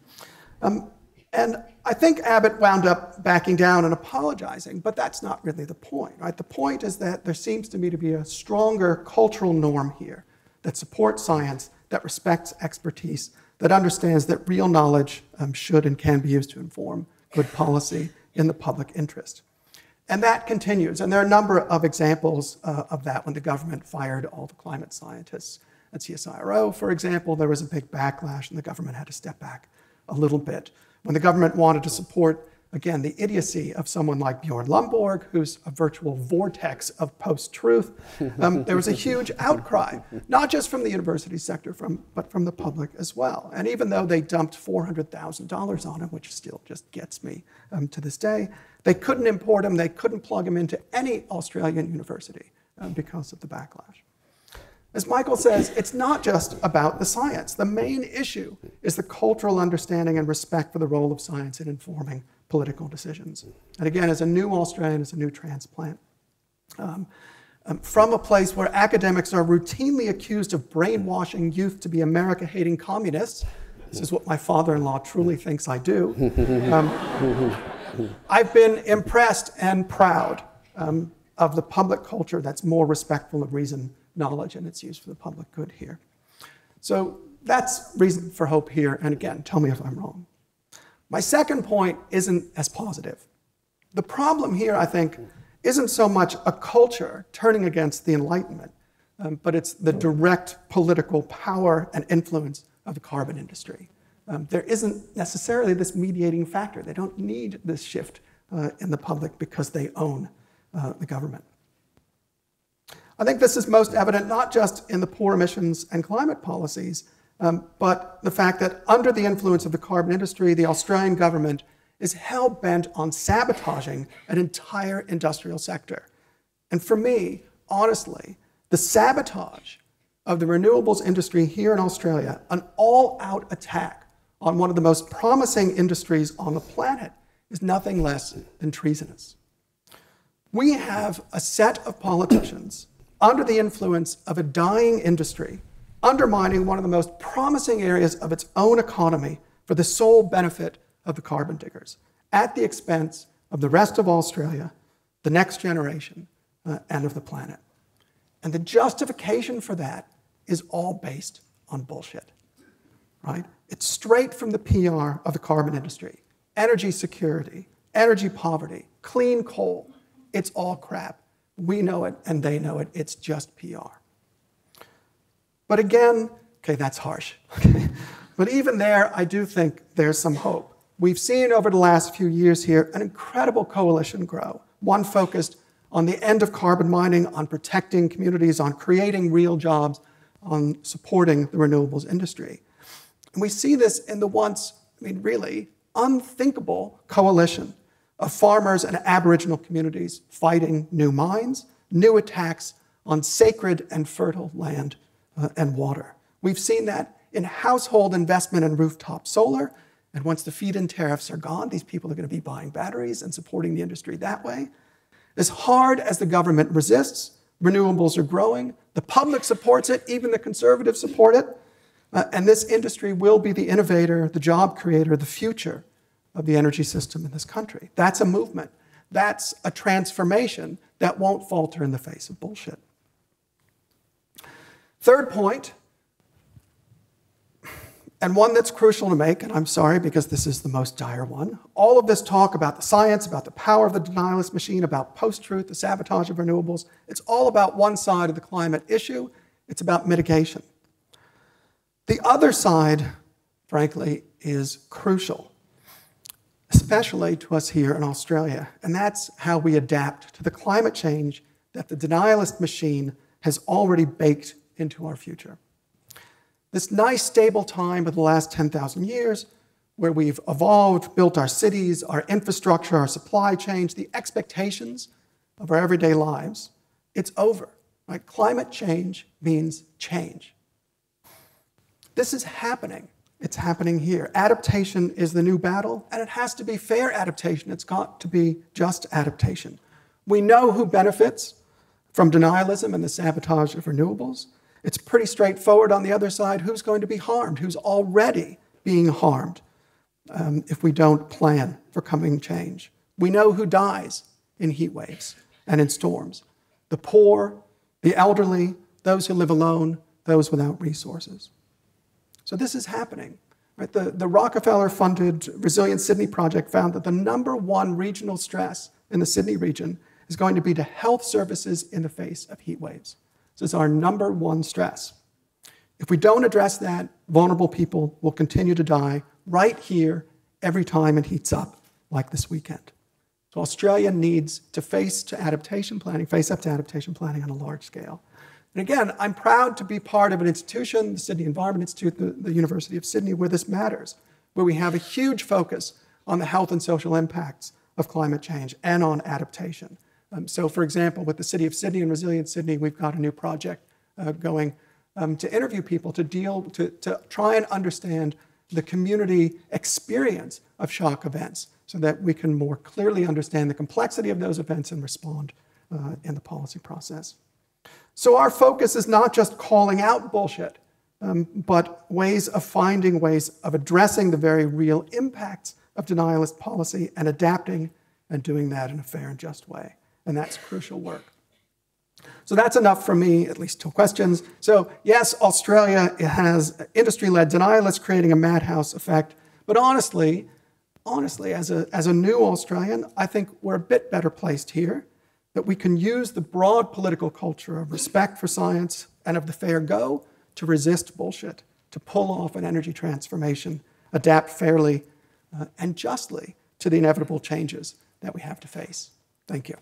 And I think Abbott wound up backing down and apologizing, but that's not really the point, right? The point is that there seems to me to be a stronger cultural norm here that supports science, that respects expertise, that understands that real knowledge should and can be used to inform good policy in the public interest. And that continues. And there are a number of examples of that when the government fired all the climate scientists at CSIRO, for example. There was a big backlash, and the government had to step back a little bit. When the government wanted to support, again, the idiocy of someone like Bjorn Lomborg, who's a virtual vortex of post-truth, there was a huge outcry, not just from the university sector, but from the public as well. And even though they dumped $400,000 on him, which still just gets me to this day, they couldn't import him, they couldn't plug him into any Australian university because of the backlash. As Michael says, it's not just about the science. The main issue is the cultural understanding and respect for the role of science in informing political decisions. And again, as a new Australian, as a new transplant, from a place where academics are routinely accused of brainwashing youth to be America-hating communists, this is what my father-in-law truly thinks I do, I've been impressed and proud of the public culture that's more respectful of reason, knowledge, and its use for the public good here. So that's reason for hope here, and again, tell me if I'm wrong. My second point isn't as positive. The problem here, I think, isn't so much a culture turning against the Enlightenment, but it's the direct political power and influence of the carbon industry. There isn't necessarily this mediating factor. They don't need this shift in the public because they own the government. I think this is most evident not just in the poor emissions and climate policies, but the fact that under the influence of the carbon industry, the Australian government is hell-bent on sabotaging an entire industrial sector. And for me, honestly, the sabotage of the renewables industry here in Australia, an all-out attack on one of the most promising industries on the planet, is nothing less than treasonous. We have a set of politicians under the influence of a dying industry, undermining one of the most promising areas of its own economy for the sole benefit of the carbon diggers, at the expense of the rest of Australia, the next generation, and of the planet. And the justification for that is all based on bullshit, right? It's straight from the PR of the carbon industry. Energy security, energy poverty, clean coal, it's all crap. We know it and they know it, it's just PR. But again, okay, that's harsh. But even there, I do think there's some hope. We've seen over the last few years here an incredible coalition grow, one focused on the end of carbon mining, on protecting communities, on creating real jobs, on supporting the renewables industry. And we see this in the once, I mean, really unthinkable coalition of farmers and Aboriginal communities fighting new mines, new attacks on sacred and fertile land and water. We've seen that in household investment in rooftop solar, and once the feed-in tariffs are gone, these people are going to be buying batteries and supporting the industry that way. As hard as the government resists, renewables are growing, the public supports it, even the conservatives support it, and this industry will be the innovator, the job creator, the future of the energy system in this country. That's a movement. That's a transformation that won't falter in the face of bullshit. Third point, and one that's crucial to make, and I'm sorry because this is the most dire one, all of this talk about the science, about the power of the denialist machine, about post-truth, the sabotage of renewables, it's all about one side of the climate issue. It's about mitigation. The other side, frankly, is crucial, especially to us here in Australia, and that's how we adapt to the climate change that the denialist machine has already baked into our future. This nice, stable time of the last 10,000 years where we've evolved, built our cities, our infrastructure, our supply chains, the expectations of our everyday lives, it's over, right? Climate change means change. This is happening. It's happening here. Adaptation is the new battle, and it has to be fair adaptation. It's got to be just adaptation. We know who benefits from denialism and the sabotage of renewables. It's pretty straightforward on the other side who's going to be harmed, who's already being harmed if we don't plan for coming change. We know who dies in heat waves and in storms. The poor, the elderly, those who live alone, those without resources. So this is happening. Right? The Rockefeller-funded Resilient Sydney project found that the #1 regional stress in the Sydney region is going to be to health services in the face of heat waves. So it's our #1 stress. If we don't address that, vulnerable people will continue to die right here every time it heats up, like this weekend. So Australia needs to face up to adaptation planning on a large scale. And again, I'm proud to be part of an institution, the Sydney Environment Institute, the University of Sydney, where this matters, where we have a huge focus on the health and social impacts of climate change and on adaptation. So for example, with the City of Sydney and Resilient Sydney, we've got a new project going to interview people to try and understand the community experience of shock events so that we can more clearly understand the complexity of those events and respond in the policy process. So our focus is not just calling out bullshit, but ways of addressing the very real impacts of denialist policy and adapting and doing that in a fair and just way. And that's crucial work. So that's enough for me, at least 2 questions. So yes, Australia has industry-led denialists creating a madhouse effect. But honestly, as a new Australian, I think we're a bit better placed here, that we can use the broad political culture of respect for science and of the fair go to resist bullshit, to pull off an energy transformation, adapt fairly and justly to the inevitable changes that we have to face. Thank you.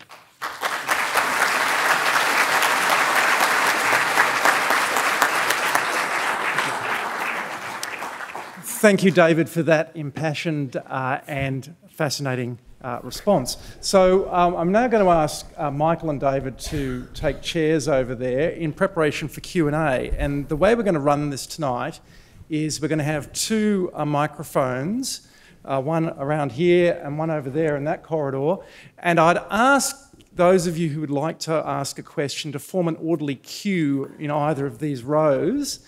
Thank you, David, for that impassioned and fascinating response. So I'm now going to ask Michael and David to take chairs over there in preparation for Q&A. And the way we're going to run this tonight is we're going to have 2 microphones, one around here and one over there in that corridor. And I'd ask those of you who would like to ask a question to form an orderly queue in either of these rows.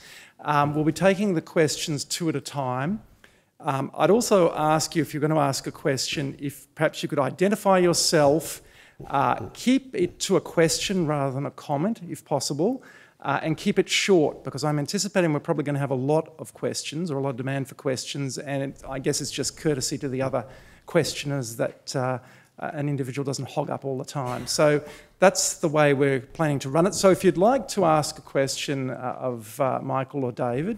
We'll be taking the questions 2 at a time. I'd also ask you, if you're going to ask a question, if perhaps you could identify yourself, keep it to a question rather than a comment, if possible, and keep it short, because I'm anticipating we're probably going to have a lot of questions or a lot of demand for questions, and I guess it's just courtesy to the other questioners that an individual doesn't hog up all the time. So that's the way we're planning to run it. So if you'd like to ask a question of Michael or David,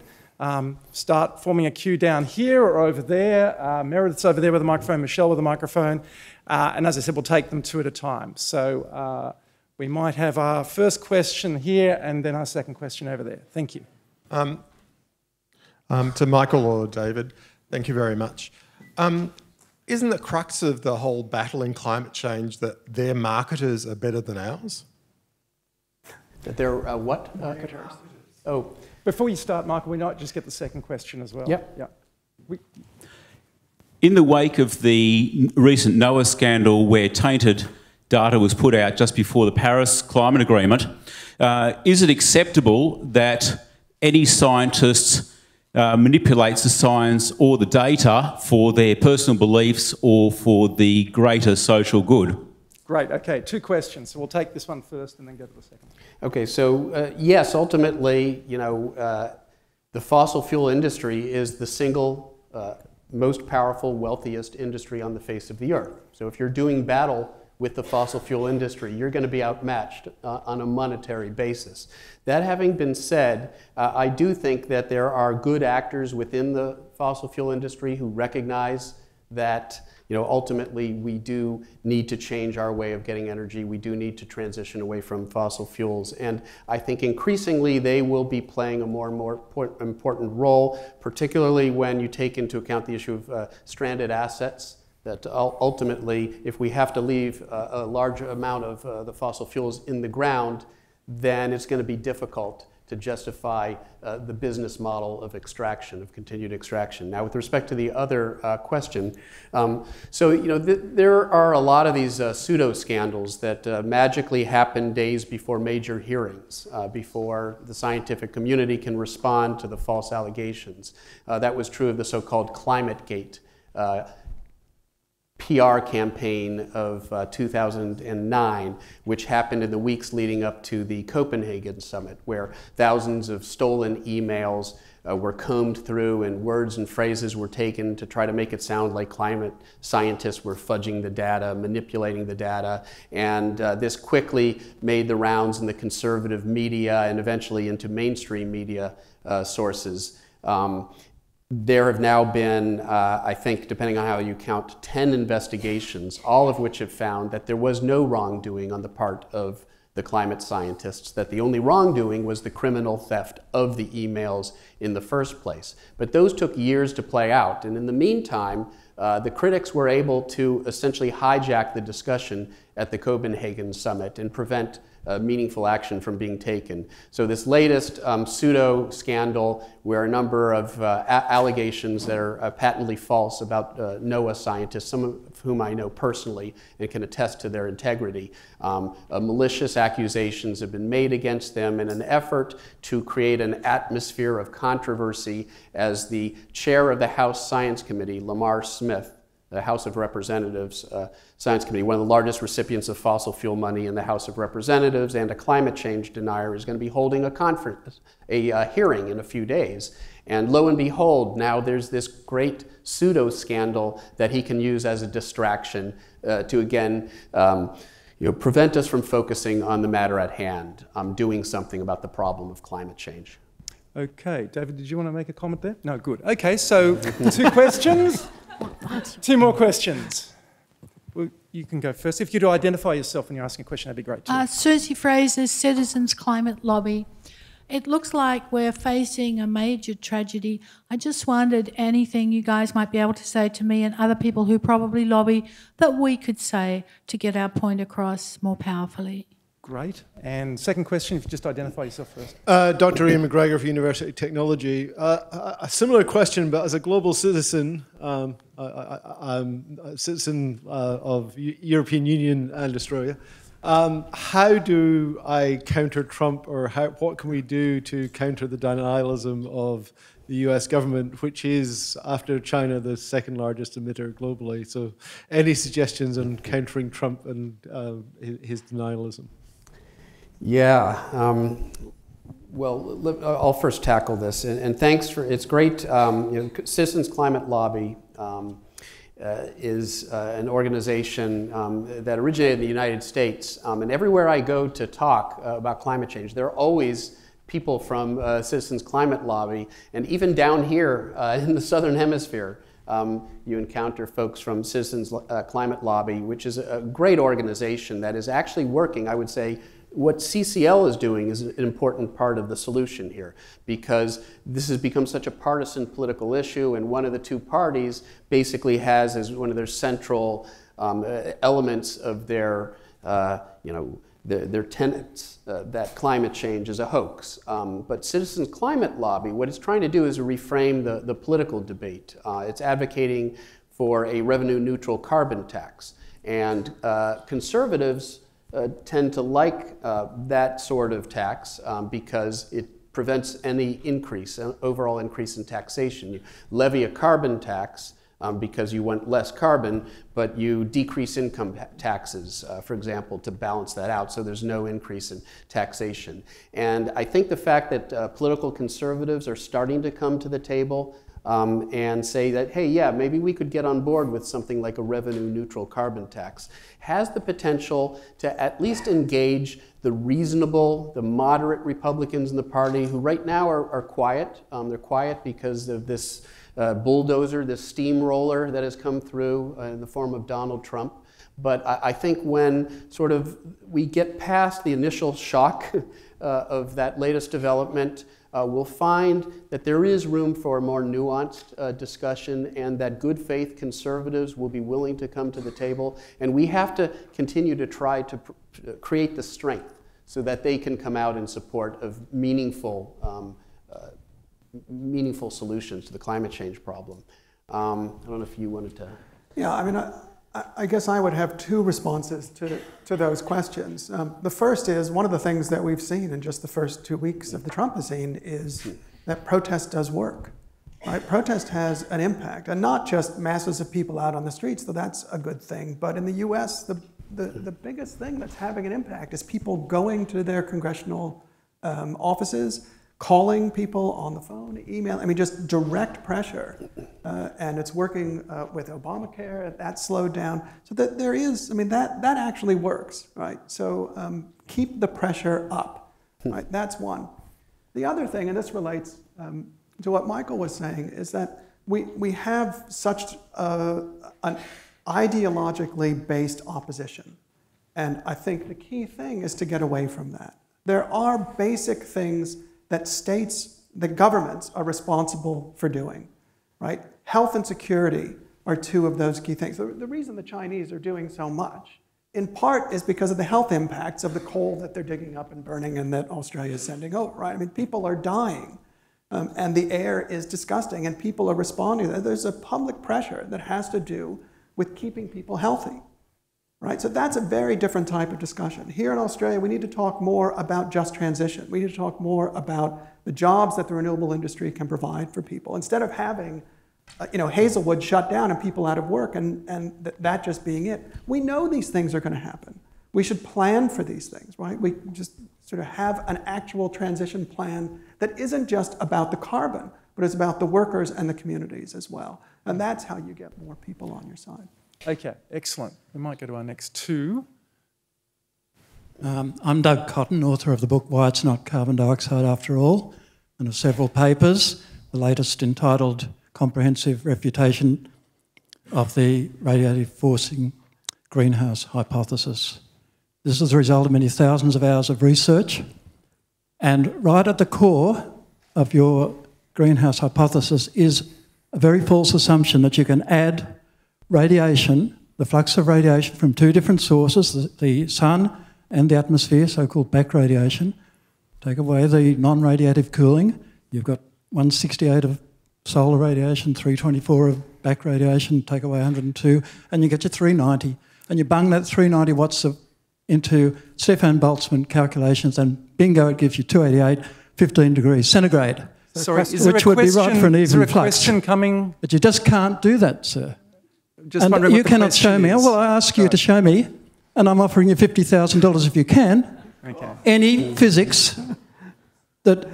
start forming a queue down here or over there. Meredith's over there with a microphone, Michelle with a microphone. And as I said, we'll take them 2 at a time. So we might have our first question here and then our second question over there. Thank you. To Michael or David, thank you very much. Isn't the crux of the whole battle in climate change that their marketers are better than ours? That they're what? Marketers. Oh, before you start, Michael, we might just get the second question as well. Yep. Yep. In the wake of the recent NOAA scandal where tainted data was put out just before the Paris Climate Agreement, is it acceptable that any scientists manipulates the science or the data for their personal beliefs or for the greater social good? Great, okay, 2 questions. So we'll take this one first and then go to the second. Okay, so yes, ultimately, you know, the fossil fuel industry is the single most powerful, wealthiest industry on the face of the earth. So if you're doing battle with the fossil fuel industry, you're going to be outmatched on a monetary basis. That having been said, I do think that there are good actors within the fossil fuel industry who recognize that, you know, ultimately we do need to change our way of getting energy. We do need to transition away from fossil fuels. And I think increasingly they will be playing a more and more important role, particularly when you take into account the issue of stranded assets. That ultimately, if we have to leave a large amount of the fossil fuels in the ground, then it's going to be difficult to justify the business model of extraction, of continued extraction. Now, with respect to the other question, so you know, there are a lot of these pseudo-scandals that magically happen days before major hearings, before the scientific community can respond to the false allegations. That was true of the so-called ClimateGate PR campaign of 2009, which happened in the weeks leading up to the Copenhagen summit, where thousands of stolen emails were combed through and words and phrases were taken to try to make it sound like climate scientists were fudging the data, manipulating the data, and this quickly made the rounds in the conservative media and eventually into mainstream media sources. There have now been, I think, depending on how you count, 10 investigations, all of which have found that there was no wrongdoing on the part of the climate scientists, that the only wrongdoing was the criminal theft of the emails in the first place. But those took years to play out, and in the meantime, the critics were able to essentially hijack the discussion at the Copenhagen summit and prevent meaningful action from being taken. So this latest pseudo scandal, where a number of allegations that are patently false about NOAA scientists, some of whom I know personally and can attest to their integrity, malicious accusations have been made against them in an effort to create an atmosphere of controversy, as the chair of the House Science Committee, Lamar Smith, the House of Representatives Science Committee, one of the largest recipients of fossil fuel money in the House of Representatives and a climate change denier, is going to be holding a conference, a hearing in a few days. And lo and behold, now there's this great pseudo scandal that he can use as a distraction to again prevent us from focusing on the matter at hand, doing something about the problem of climate change. Okay, David, did you want to make a comment there? No, good. Okay, so two questions. Two more questions. Well, you can go first. If you'd identify yourself when you're asking a question, that'd be great too. Susie Fraser, Citizens Climate Lobby. It looks like we're facing a major tragedy. I just wondered anything you guys might be able to say to me and other people who probably lobby that we could say to get our point across more powerfully. Great. And second question, if you just identify yourself first. Dr. Ian McGregor for University of Technology. A similar question, but as a global citizen, I'm a citizen of European Union and Australia. How do I counter Trump, or what can we do to counter the denialism of the US government, which is, after China, the second largest emitter globally? So any suggestions on countering Trump and his denialism? Yeah, well, I'll first tackle this, and thanks for, it's great, Citizens Climate Lobby is an organization that originated in the United States, and everywhere I go to talk about climate change, there are always people from Citizens Climate Lobby, and even down here in the Southern Hemisphere, you encounter folks from Citizens Climate Lobby, which is a great organization that is actually working, I would say. What CCL is doing is an important part of the solution here, because this has become such a partisan political issue, and one of the two parties basically has as one of their central elements of their, their tenets that climate change is a hoax. But Citizens Climate Lobby, what it's trying to do is reframe the political debate. It's advocating for a revenue-neutral carbon tax, and conservatives tend to like that sort of tax because it prevents any increase, an overall increase in taxation. You levy a carbon tax because you want less carbon, but you decrease income taxes, for example, to balance that out, so there's no increase in taxation. And I think the fact that political conservatives are starting to come to the table and say that, hey, yeah, maybe we could get on board with something like a revenue-neutral carbon tax, has the potential to at least engage the reasonable, the moderate Republicans in the party, who right now are quiet. They're quiet because of this bulldozer, this steamroller that has come through in the form of Donald Trump. But I think when sort of we get past the initial shock of that latest development, we'll find that there is room for a more nuanced discussion, and that good faith conservatives will be willing to come to the table. And we have to continue to try to create the strength so that they can come out in support of meaningful, meaningful solutions to the climate change problem. I don't know if you wanted to. Yeah, I mean, I guess I would have two responses to those questions. The first is, one of the things that we've seen in just the first 2 weeks of the Trumpocene is that protest does work. Right? Protest has an impact, and not just masses of people out on the streets, though that's a good thing. But in the US, the biggest thing that's having an impact is people going to their congressional offices, calling people on the phone, email, I mean, just direct pressure. And it's working with Obamacare, that slowed down. So that there is, I mean, that actually works, right? So keep the pressure up, right? That's one. The other thing, and this relates to what Michael was saying, is that we have such an ideologically based opposition. And I think the key thing is to get away from that. There are basic things that states, that governments are responsible for doing, right? Health and security are two of those key things. The reason the Chinese are doing so much, in part, is because of the health impacts of the coal that they're digging up and burning and that Australia is sending over, right? I mean, people are dying, and the air is disgusting, and people are responding. There's a public pressure that has to do with keeping people healthy, right? So that's a very different type of discussion. Here in Australia, we need to talk more about just transition. We need to talk more about the jobs that the renewable industry can provide for people, instead of having Hazelwood shut down and people out of work and that just being it. We know these things are going to happen. We should plan for these things, right? We just sort of have an actual transition plan that isn't just about the carbon, but it's about the workers and the communities as well. And that's how you get more people on your side. Okay, excellent. We might go to our next two. I'm Doug Cotton, author of the book Why It's Not Carbon Dioxide After All, and of several papers, the latest entitled Comprehensive Refutation of the Radiative Forcing Greenhouse Hypothesis. This is the result of many thousands of hours of research, and right at the core of your greenhouse hypothesis is a very false assumption that you can add radiation, the flux of radiation from two different sources, the sun and the atmosphere, so-called back radiation. Take away the non-radiative cooling. You've got 168 of solar radiation, 324 of back radiation, take away 102, and you get your 390. And you bung that 390 watts into Stefan Boltzmann calculations, and bingo, it gives you 288, 15 degrees centigrade. Sorry, is there a question, which would be right for an even flux. Coming? But you just can't do that, sir. Just and you cannot show me. Well, I ask you to show me, and I'm offering you $50,000 if you can, okay, any physics that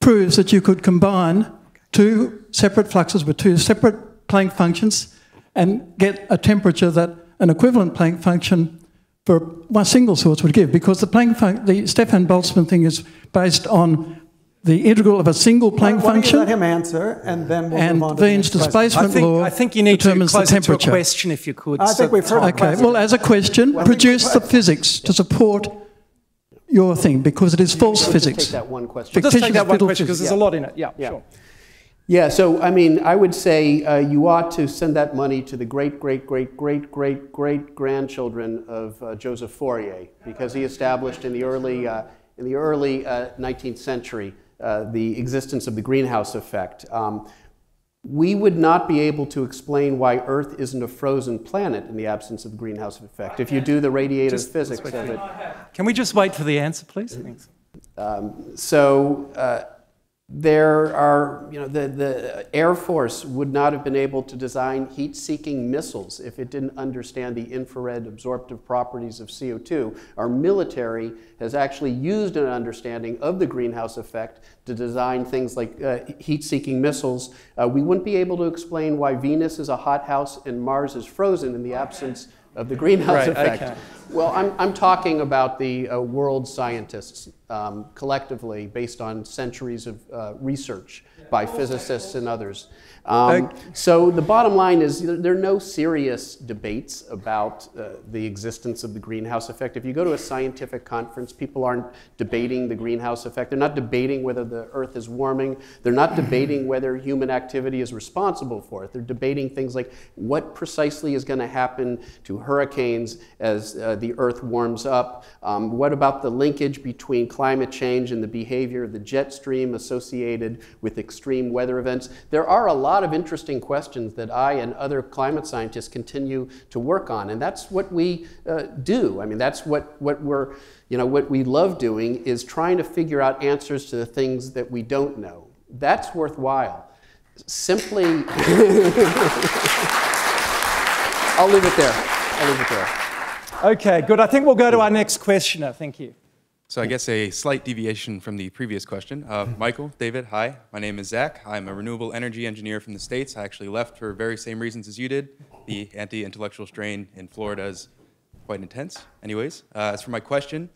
proves that you could combine two separate fluxes with two separate Planck functions and get a temperature that an equivalent Planck function for one single source would give, because the Stefan Boltzmann thing is based on the integral of a single Planck function. Let him answer, and then we'll move on to Wien's displacement law. I think you need to close it to a question, if you could. I think we've heard. Okay. Well, as a question, produce the physics to support your thing, because it is false physics. Just take that one question. Just take that one question, because there's a lot in it. Yeah. Sure. Yeah. So, I mean, I would say you ought to send that money to the great-great-great-great-great-great-grandchildren of Joseph Fourier, because he established in the early 19th century. The existence of the greenhouse effect. We would not be able to explain why Earth isn't a frozen planet in the absence of the greenhouse effect if you do the radiative physics of it. Can we just wait for the answer, please? Thanks. There are, the Air Force would not have been able to design heat-seeking missiles if it didn't understand the infrared absorptive properties of CO2. Our military has actually used an understanding of the greenhouse effect to design things like heat-seeking missiles. We wouldn't be able to explain why Venus is a hothouse and Mars is frozen in the absence of the greenhouse effect. Okay. Well, I'm talking about the world scientists collectively, based on centuries of research by physicists and others. So the bottom line is there are no serious debates about the existence of the greenhouse effect. If you go to a scientific conference, people aren't debating the greenhouse effect. They're not debating whether the Earth is warming. They're not debating whether human activity is responsible for it. They're debating things like what precisely is going to happen to hurricanes as the Earth warms up. What about the linkage between climate change and the behavior of the jet stream associated with extreme weather events? There are a lot of interesting questions that I and other climate scientists continue to work on, and that's what we do. I mean, that's what we love doing, is trying to figure out answers to the things that we don't know. That's worthwhile. simply, I'll leave it there. Okay, good. I think we'll go to our next questioner. Thank you. So I guess a slight deviation from the previous question. Michael, David, hi. My name is Zach. I'm a renewable energy engineer from the States. I actually left for very same reasons as you did. The anti-intellectual strain in Florida is quite intense. Anyways, as for my question,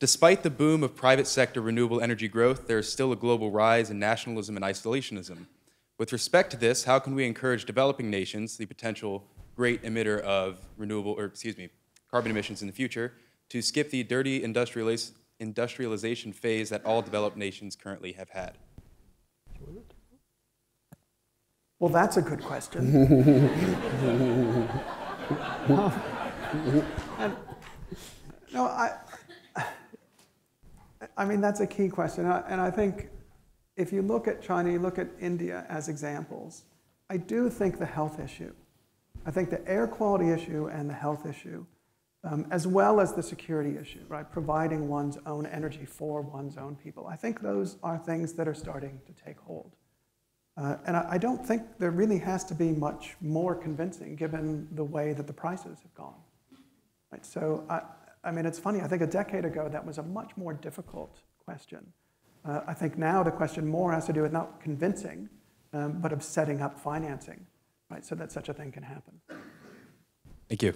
despite the boom of private sector renewable energy growth, there is still a global rise in nationalism and isolationism. With respect to this, how can we encourage developing nations, the potential great emitter of renewable, or excuse me, carbon emissions in the future, to skip the dirty industrialization phase that all developed nations currently have had? Well, that's a good question. No, I mean, that's a key question. And I think if you look at China, you look at India as examples, I do think the health issue, I think the air quality issue and the health issue, as well as the security issue, right? Providing one's own energy for one's own people. I think those are things that are starting to take hold. And I don't think there really has to be much more convincing given the way that the prices have gone. Right? So, I mean, it's funny, I think a decade ago that was a much more difficult question. I think now the question more has to do with not convincing, but of setting up financing, right? So that such a thing can happen. Thank you.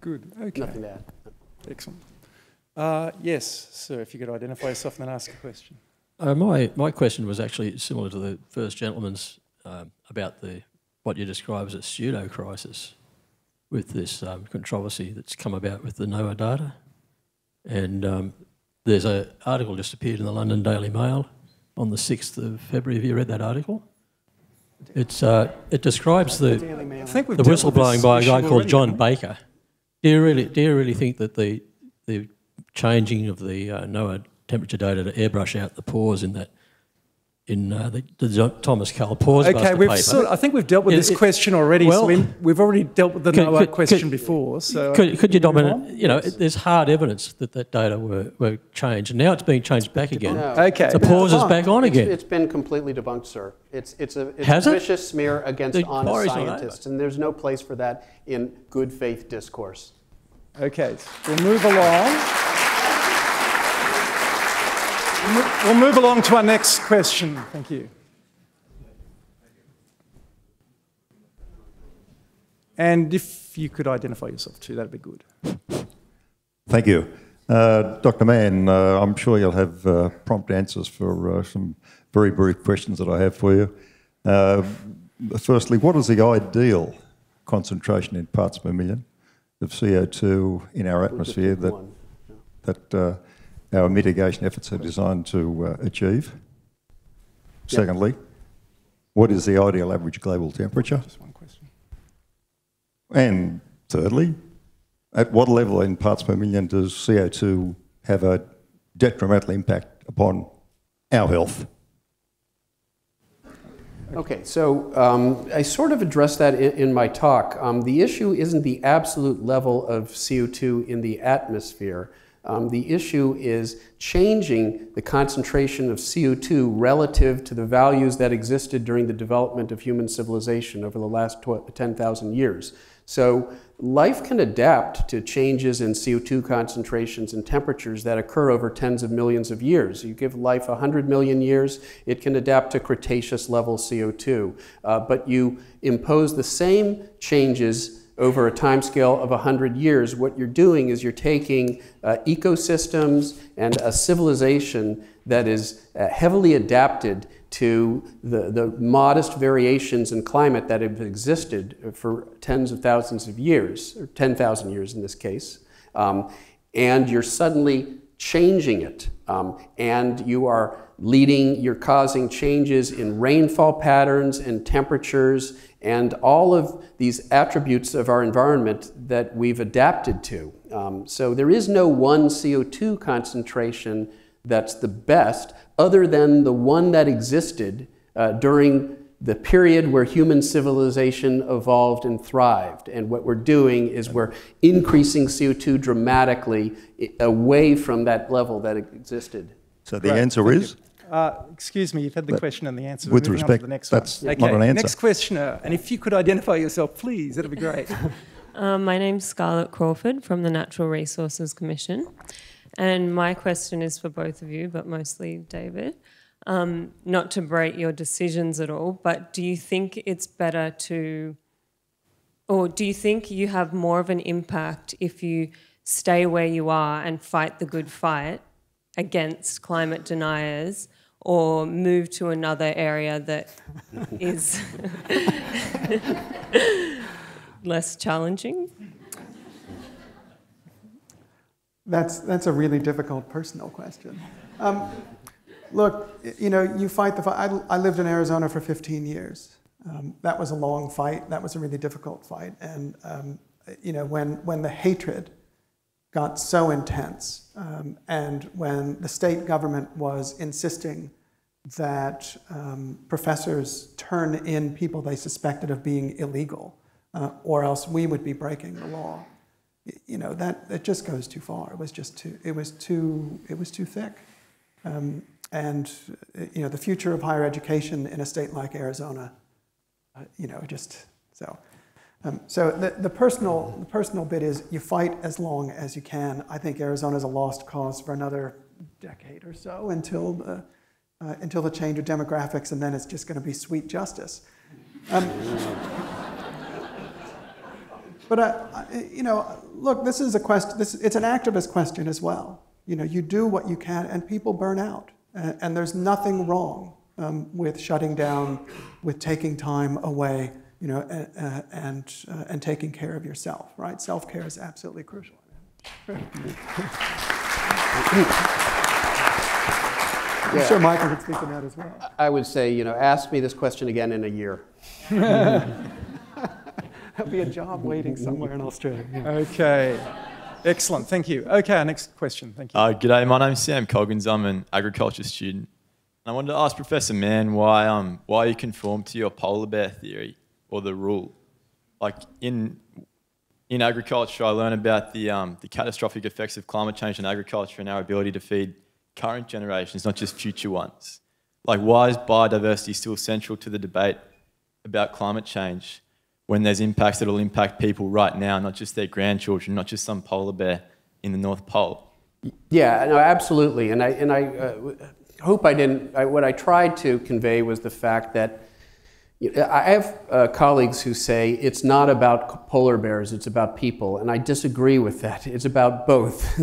Good, okay. Nothing to add. Excellent. Yes, sir, if you could identify yourself and then ask a question. My question was actually similar to the first gentleman's about what you describe as a pseudo-crisis with this controversy that's come about with the NOAA data. And there's an article just appeared in the London Daily Mail on the 6th of February. Have you read that article? It's, it describes the whistleblowing by a guy called John Baker. Do you really think that the changing of the NOAA temperature data to airbrush out the pores in that the Thomas Cole pores buster paper? Okay, I think we've dealt with this question already. Well, so we've already dealt with the NOAA question before. So could you dominate? You know, there's hard evidence that that data were changed, and now it's being changed back again. No. Okay, the pores is back on again. It's been completely debunked, sir. It's a vicious smear against honest scientists, and there's no place for that in good faith discourse. Okay, we'll move along. We'll move along to our next question. Thank you. And if you could identify yourself too, that'd be good. Thank you. Dr. Mann, I'm sure you'll have prompt answers for some very brief questions that I have for you. Firstly, what is the ideal concentration in parts per million of CO2 in our atmosphere that our mitigation efforts are designed to achieve? Yep. Secondly, what is the ideal average global temperature? Just one question. And thirdly, at what level in parts per million does CO2 have a detrimental impact upon our health? Okay, so I sort of addressed that in my talk. The issue isn't the absolute level of CO2 in the atmosphere. The issue is changing the concentration of CO2 relative to the values that existed during the development of human civilization over the last 10,000 years. So life can adapt to changes in CO2 concentrations and temperatures that occur over tens of millions of years. You give life 100 million years, it can adapt to Cretaceous level CO2. But you impose the same changes over a timescale of 100 years, what you're doing is you're taking ecosystems and a civilization that is heavily adapted to the modest variations in climate that have existed for tens of thousands of years, or 10,000 years in this case, and you're suddenly changing it, and you are you're causing changes in rainfall patterns and temperatures and all of these attributes of our environment that we've adapted to. So there is no one CO2 concentration that's the best other than the one that existed during the period where human civilization evolved and thrived. And what we're doing is we're increasing CO2 dramatically away from that level that existed. So the answer is? Excuse me, you've had the question and the answer. With respect, the next that's one. Okay. Not an answer. Next questioner, and if you could identify yourself, please, that'd be great. My name's Scarlett Crawford from the Natural Resources Commission, and my question is for both of you, but mostly David. Not to break your decisions at all, but do you think it's better to, or do you think you have more of an impact if you stay where you are and fight the good fight against climate deniers, or move to another area that is less challenging? That's a really difficult personal question. Look, you know, you fight the fight. I lived in Arizona for 15 years. That was a long fight. That was a really difficult fight. And, you know, when the hatred got so intense and when the state government was insisting that professors turn in people they suspected of being illegal or else we would be breaking the law, you know, that it just goes too far. It was just too, it was too thick. And, you know, the future of higher education in a state like Arizona, you know, just so. So the personal bit is you fight as long as you can. I think Arizona's a lost cause for another decade or so until the change of demographics, and then it's just going to be sweet justice. But, you know, look, this is a question. It's an activist question as well. You know, you do what you can, and people burn out. And there's nothing wrong with shutting down, with taking time away, you know, and taking care of yourself, right? Self-care is absolutely crucial. I'm sure Michael could speak to that as well. I would say, you know, ask me this question again in a year. There'll be a job waiting somewhere in Australia. Yeah. Okay. Excellent, thank you. Okay, our next question, thank you. G'day, my name's Sam Coggins. I'm an agriculture student. And I wanted to ask Professor Mann why you conform to your polar bear theory or the rule. Like in agriculture, I learn about the catastrophic effects of climate change on agriculture and our ability to feed current generations, not just future ones. Like, why is biodiversity still central to the debate about climate change when there's impacts that will impact people right now, not just their grandchildren, not just some polar bear in the North Pole? Yeah, no, absolutely. And I hope I didn't. What I tried to convey was the fact that I have colleagues who say it's not about polar bears, it's about people, and I disagree with that. It's about both.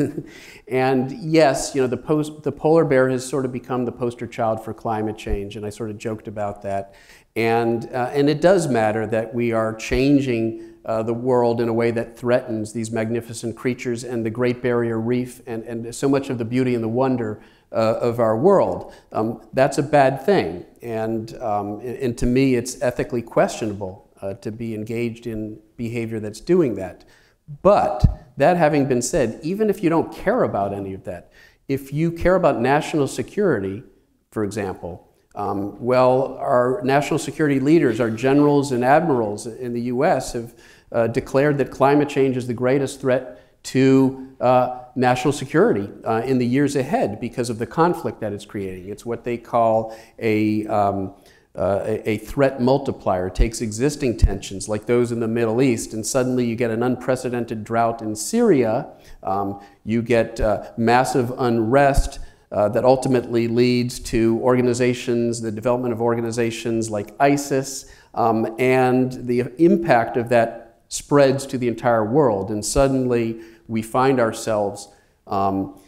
And yes, you know, the polar bear has sort of become the poster child for climate change, and I sort of joked about that. And it does matter that we are changing the world in a way that threatens these magnificent creatures and the Great Barrier Reef and so much of the beauty and the wonder of our world. That's a bad thing. And to me, it's ethically questionable to be engaged in behavior that's doing that. But that having been said, even if you don't care about any of that, if you care about national security, for example, well, our national security leaders, our generals and admirals in the US have declared that climate change is the greatest threat to national security in the years ahead because of the conflict that it's creating. It's what they call a threat multiplier. It takes existing tensions like those in the Middle East, and suddenly you get an unprecedented drought in Syria. You get massive unrest that ultimately leads to organizations, the development of organizations like ISIS, and the impact of that spreads to the entire world. And suddenly we find ourselves, you know,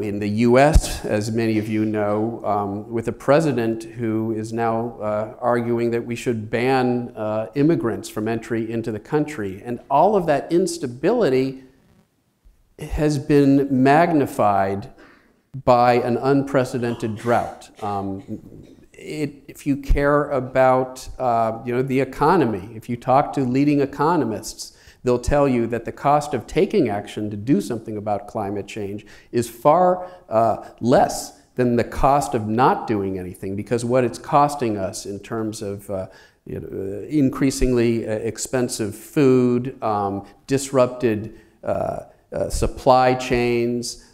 in the US, as many of you know, with a president who is now arguing that we should ban immigrants from entry into the country. And all of that instability has been magnified by an unprecedented drought. If you care about you know, the economy, if you talk to leading economists, they'll tell you that the cost of taking action to do something about climate change is far less than the cost of not doing anything, because what it's costing us in terms of you know, increasingly expensive food, disrupted supply chains,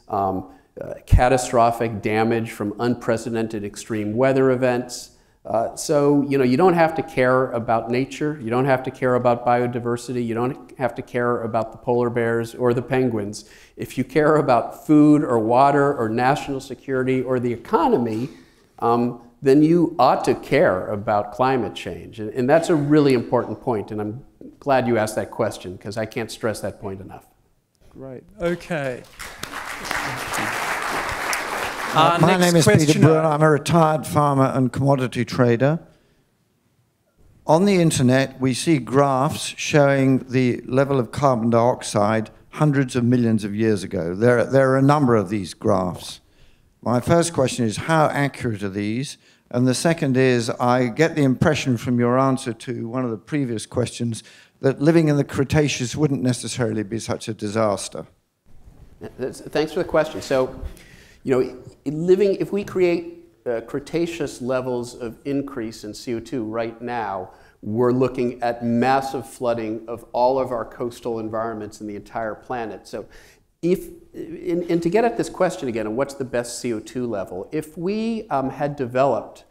catastrophic damage from unprecedented extreme weather events. So, you know, you don't have to care about nature, you don't have to care about biodiversity, you don't have to care about the polar bears or the penguins. If you care about food or water or national security or the economy, then you ought to care about climate change. And that's a really important point, and I'm glad you asked that question because I can't stress that point enough. Great. Okay. My name is Peter Bruin. I'm a retired farmer and commodity trader. On the internet, we see graphs showing the level of carbon dioxide hundreds of millions of years ago. There are a number of these graphs. My first question is, how accurate are these? And the second is, I get the impression from your answer to one of the previous questions that living in the Cretaceous wouldn't necessarily be such a disaster. Thanks for the question. So, you know, if we create Cretaceous levels of increase in CO2 right now, we're looking at massive flooding of all of our coastal environments in the entire planet. So and to get at this question again, of what's the best CO2 level, if we had developed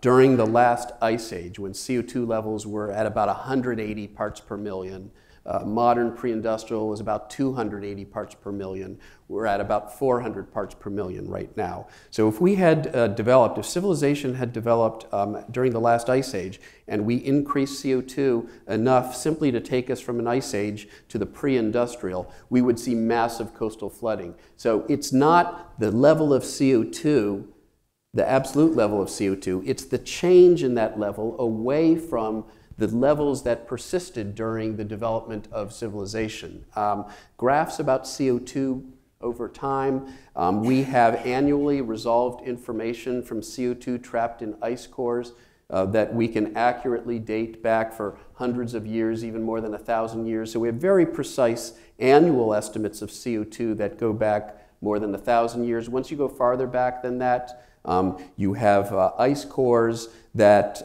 during the last ice age, when CO2 levels were at about 180 parts per million, modern pre-industrial was about 280 parts per million. We're at about 400 parts per million right now. So if we had developed, if civilization had developed during the last ice age, and we increased CO2 enough simply to take us from an ice age to the pre-industrial, we would see massive coastal flooding. So it's not the level of CO2, the absolute level of CO2, it's the change in that level away from the levels that persisted during the development of civilization. Graphs about CO2 over time. We have annually resolved information from CO2 trapped in ice cores that we can accurately date back for hundreds of years, even more than 1,000 years. So we have very precise annual estimates of CO2 that go back more than 1,000 years. Once you go farther back than that, you have ice cores that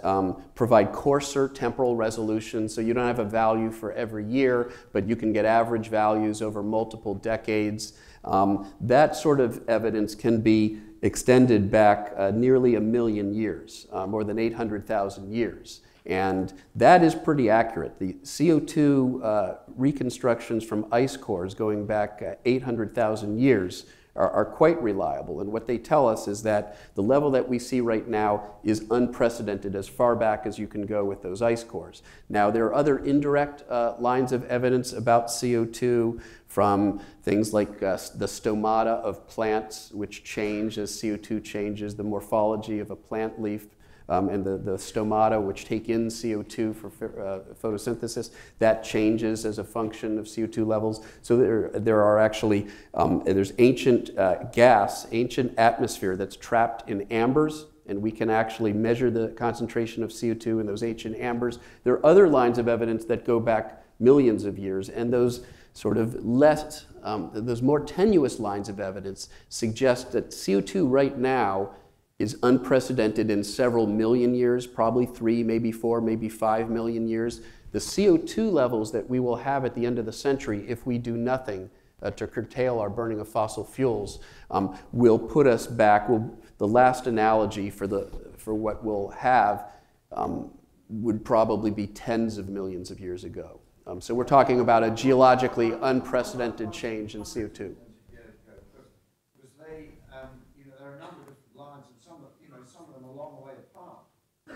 provide coarser temporal resolution, so you don't have a value for every year, but you can get average values over multiple decades. That sort of evidence can be extended back nearly 1 million years, more than 800,000 years. And that is pretty accurate. The CO2 reconstructions from ice cores going back 800,000 years are quite reliable, and what they tell us is that the level that we see right now is unprecedented as far back as you can go with those ice cores. Now, there are other indirect lines of evidence about CO2 from things like the stomata of plants, which change as CO2 changes, the morphology of a plant leaf, and the stomata, which take in CO2 for photosynthesis, that changes as a function of CO2 levels. So there are actually, there's ancient gas, ancient atmosphere that's trapped in ambers, and we can actually measure the concentration of CO2 in those ancient ambers. There are other lines of evidence that go back millions of years, and those sort of less, those more tenuous lines of evidence suggest that CO2 right now is unprecedented in several million years, probably 3, maybe 4, maybe 5 million years. The CO2 levels that we will have at the end of the century, if we do nothing to curtail our burning of fossil fuels, will put us back. The last analogy for what we'll have would probably be tens of millions of years ago. So we're talking about a geologically unprecedented change in CO2.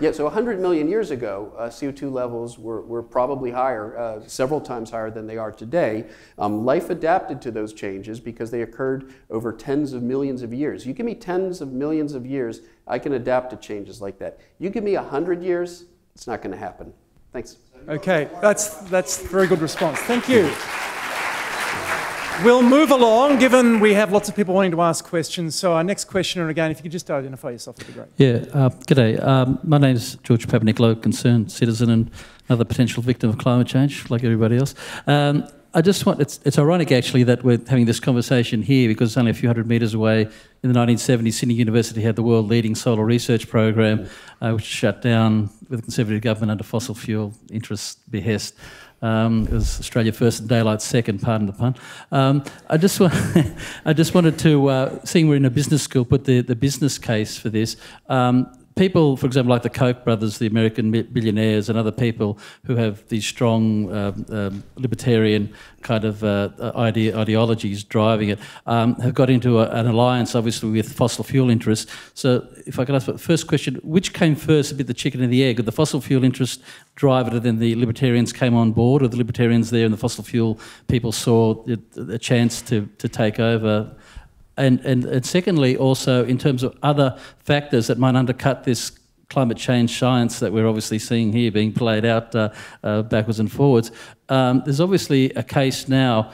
Yeah, so 100 million years ago, CO2 levels were probably higher, several times higher than they are today. Life adapted to those changes because they occurred over tens of millions of years. You give me tens of millions of years, I can adapt to changes like that. You give me 100 years, it's not going to happen. Thanks. Okay, that's a very good response. Thank you. We'll move along, given we have lots of people wanting to ask questions. So our next questioner, again, if you could just identify yourself, that'd be great. Yeah, g'day. My name's George Papanicolo, concerned citizen and another potential victim of climate change, like everybody else. I just want, it's ironic actually that we're having this conversation here because it's only a few hundred metres away. In the 1970s, Sydney University had the world leading solar research program, which shut down with the Conservative government under fossil fuel interests behest. It was Australia first and daylight second, pardon the pun. I just wanted to, seeing we're in a business school, put the business case for this. People, for example, like the Koch brothers, the American billionaires, and other people who have these strong libertarian kind of ideologies driving it, have got into an alliance, obviously, with fossil fuel interests. So if I could ask the first question, which came first, a bit the chicken and the egg? Did the fossil fuel interest drive it and then the libertarians came on board, or the libertarians there and the fossil fuel people saw a chance to take over? And secondly, also in terms of other factors that might undercut this climate change science that we're obviously seeing here being played out backwards and forwards, there's obviously a case now,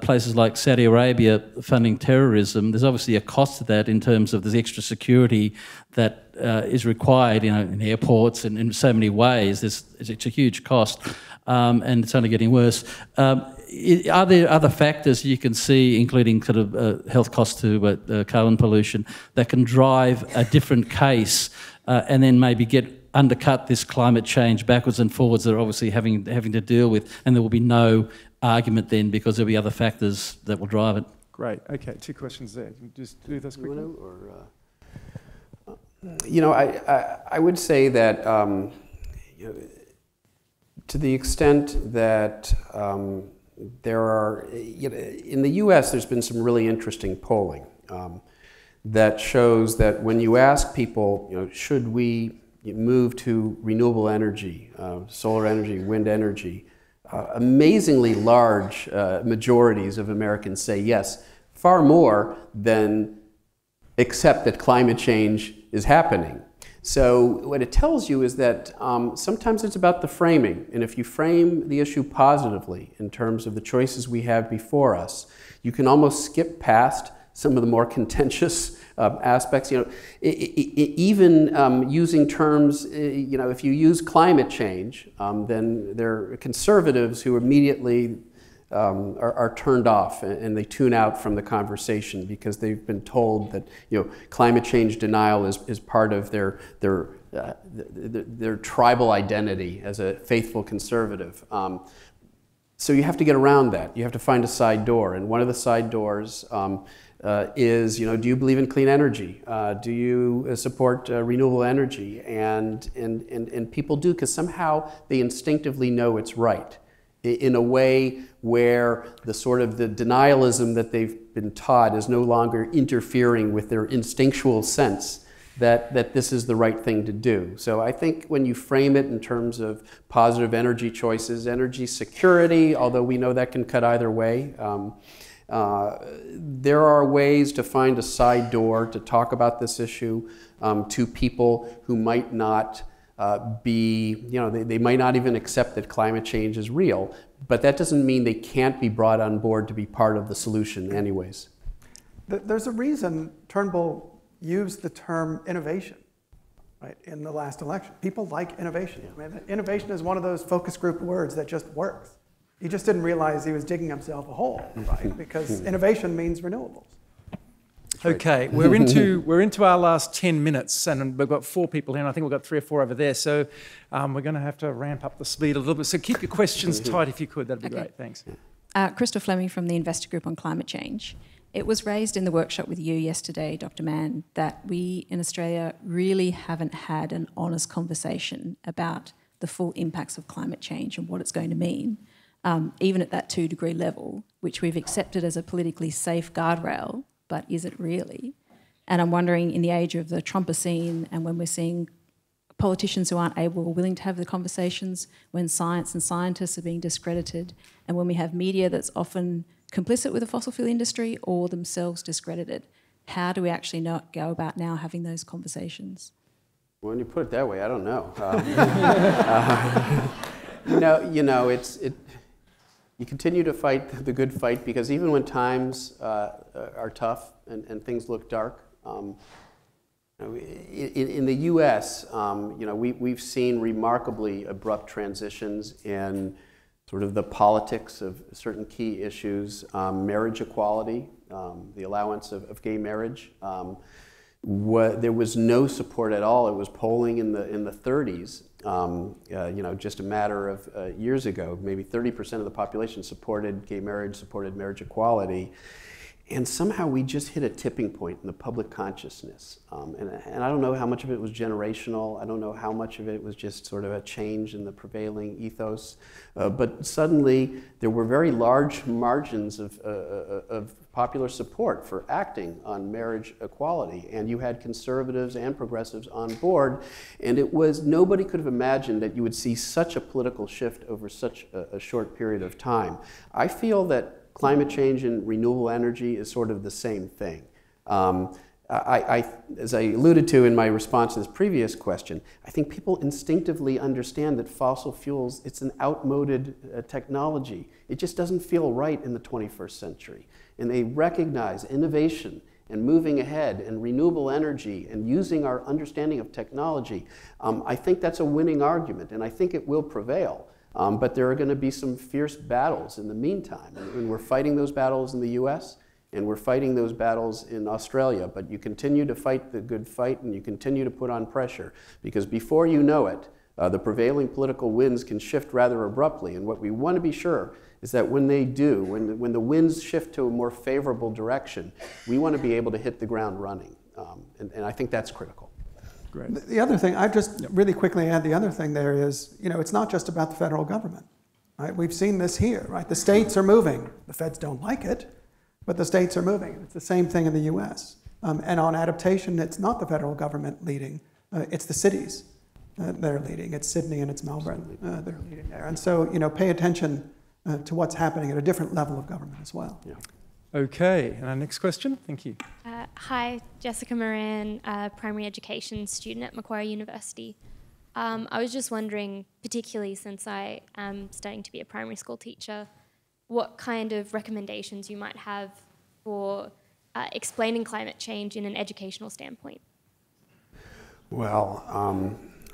places like Saudi Arabia funding terrorism, there's obviously a cost to that in terms of the extra security that is required, you know, in airports and in so many ways. It's a huge cost, and it's only getting worse. Are there other factors you can see, including sort of health costs to carbon pollution, that can drive a different case and then maybe undercut this climate change backwards and forwards that are obviously having to deal with, and there will be no argument then because there'll be other factors that will drive it? Great. Okay, two questions there. Just do this quickly. You know, I would say that you know, to the extent that there are, you know, in the US, there's been some really interesting polling that shows that when you ask people, you know, should we move to renewable energy, solar energy, wind energy, amazingly large majorities of Americans say yes, far more than accept that climate change is happening. So what it tells you is that sometimes it's about the framing, and if you frame the issue positively in terms of the choices we have before us, you can almost skip past some of the more contentious aspects. You know, even using terms, you know, if you use climate change, then there are conservatives who immediately are turned off and they tune out from the conversation because they've been told that, you know, climate change denial is part of their tribal identity as a faithful conservative. So you have to get around that. You have to find a side door, and one of the side doors is, you know, do you believe in clean energy? Do you support renewable energy? And people do, because somehow they instinctively know it's right, in a way where the sort of the denialism that they've been taught is no longer interfering with their instinctual sense that this is the right thing to do. So I think when you frame it in terms of positive energy choices, energy security, although we know that can cut either way, there are ways to find a side door to talk about this issue to people who might not be, you know, they might not even accept that climate change is real, but that doesn't mean they can't be brought on board to be part of the solution anyways. There's a reason Turnbull used the term innovation, right, in the last election. People like innovation. Yeah. I mean, innovation is one of those focus group words that just works. He just didn't realize he was digging himself a hole, right, because innovation means renewables. Okay, we're into our last 10 minutes, and we've got 4 people here, and I think we've got 3 or 4 over there, so we're going to have to ramp up the speed a little bit. So keep your questions tight if you could. That'd be great. Thanks. Krista Fleming from the Investor Group on Climate Change. It was raised in the workshop with you yesterday, Dr. Mann, that we in Australia really haven't had an honest conversation about the full impacts of climate change and what it's going to mean, even at that 2-degree level, which we've accepted as a politically safe guardrail. But is it really? And I'm wondering, in the age of the Trumpocene, and when we're seeing politicians who aren't able or willing to have the conversations, when science and scientists are being discredited, and when we have media that's often complicit with the fossil fuel industry or themselves discredited, how do we actually go about now having those conversations? When you put it that way, I don't know. You know, you continue to fight the good fight, because even when times are tough and things look dark, in the U.S., you know, we've seen remarkably abrupt transitions in sort of the politics of certain key issues, marriage equality, the allowance of gay marriage. There was no support at all. It was polling in the 30s, you know, just a matter of years ago. Maybe 30% of the population supported gay marriage, supported marriage equality. And somehow we just hit a tipping point in the public consciousness. And I don't know how much of it was generational. I don't know how much of it was just sort of a change in the prevailing ethos. But suddenly, there were very large margins of popular support for acting on marriage equality. And you had conservatives and progressives on board. And it was, nobody could have imagined that you would see such a political shift over such a short period of time. I feel that climate change and renewable energy is sort of the same thing. As I alluded to in my response to this previous question, I think people instinctively understand that fossil fuels, it's an outmoded technology. It just doesn't feel right in the 21st century. And they recognize innovation and moving ahead and renewable energy and using our understanding of technology. I think that's a winning argument, and I think it will prevail. But there are going to be some fierce battles in the meantime. And we're fighting those battles in the US, and we're fighting those battles in Australia. But you continue to fight the good fight, and you continue to put on pressure. Because before you know it, the prevailing political winds can shift rather abruptly. And what we want to be sure is that when they do, when the winds shift to a more favorable direction, we want to be able to hit the ground running. And I think that's critical. Great. The other thing, I just really quickly add the other thing there is, you know, it's not just about the federal government, right? We've seen this here, right? The states are moving. The feds don't like it, but the states are moving. It's the same thing in the US. And on adaptation, it's not the federal government leading. It's the cities that are leading. It's Sydney and it's Melbourne that are leading there. And so, you know, pay attention to what's happening at a different level of government as well. Yeah. Okay, and our next question, thank you. Hi, Jessica Moran, primary education student at Macquarie University. I was just wondering, particularly since I am studying to be a primary school teacher, what kind of recommendations you might have for explaining climate change in an educational standpoint? Well,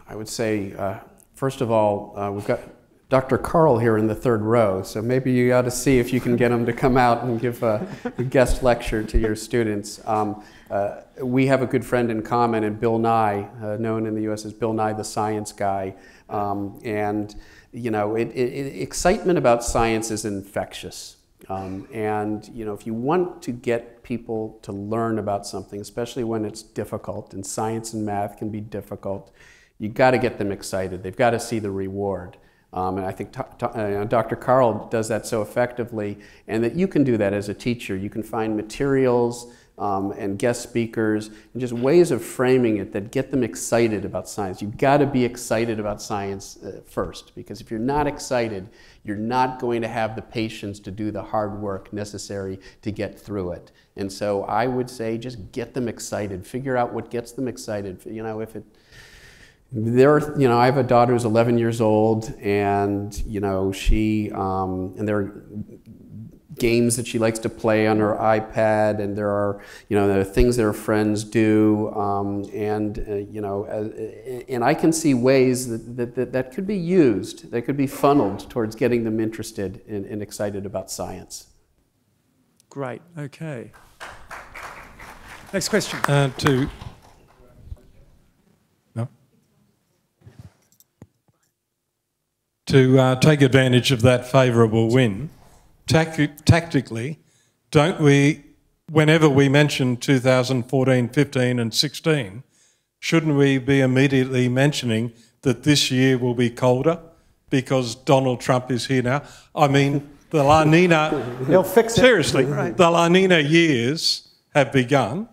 I would say, first of all, we've got Dr. Carl here in the third row, so maybe you ought to see if you can get him to come out and give a guest lecture to your students. We have a good friend in common, and Bill Nye, known in the US as Bill Nye the Science Guy. And you know, excitement about science is infectious. And you know, if you want to get people to learn about something, especially when it's difficult, and science and math can be difficult, you got to get them excited. They've got to see the reward. And I think Dr. Carl does that so effectively, and that you can do that as a teacher. You can find materials and guest speakers and just ways of framing it that get them excited about science. You've got to be excited about science first, because if you're not excited, you're not going to have the patience to do the hard work necessary to get through it. And so I would say just get them excited. Figure out what gets them excited. You know, if it... you know, I have a daughter who's 11 years old, and you know, she and there are games that she likes to play on her iPad, and there are, you know, there are things that her friends do, you know, and I can see ways that could be used, that could be funneled towards getting them interested and excited about science. Great. Okay. Next question. To take advantage of that favourable win, tactically, don't we, whenever we mention 2014, 15 and 16, shouldn't we be immediately mentioning that this year will be colder because Donald Trump is here now? I mean, the La Nina... He'll fix it. Seriously, right. The La Nina years have begun,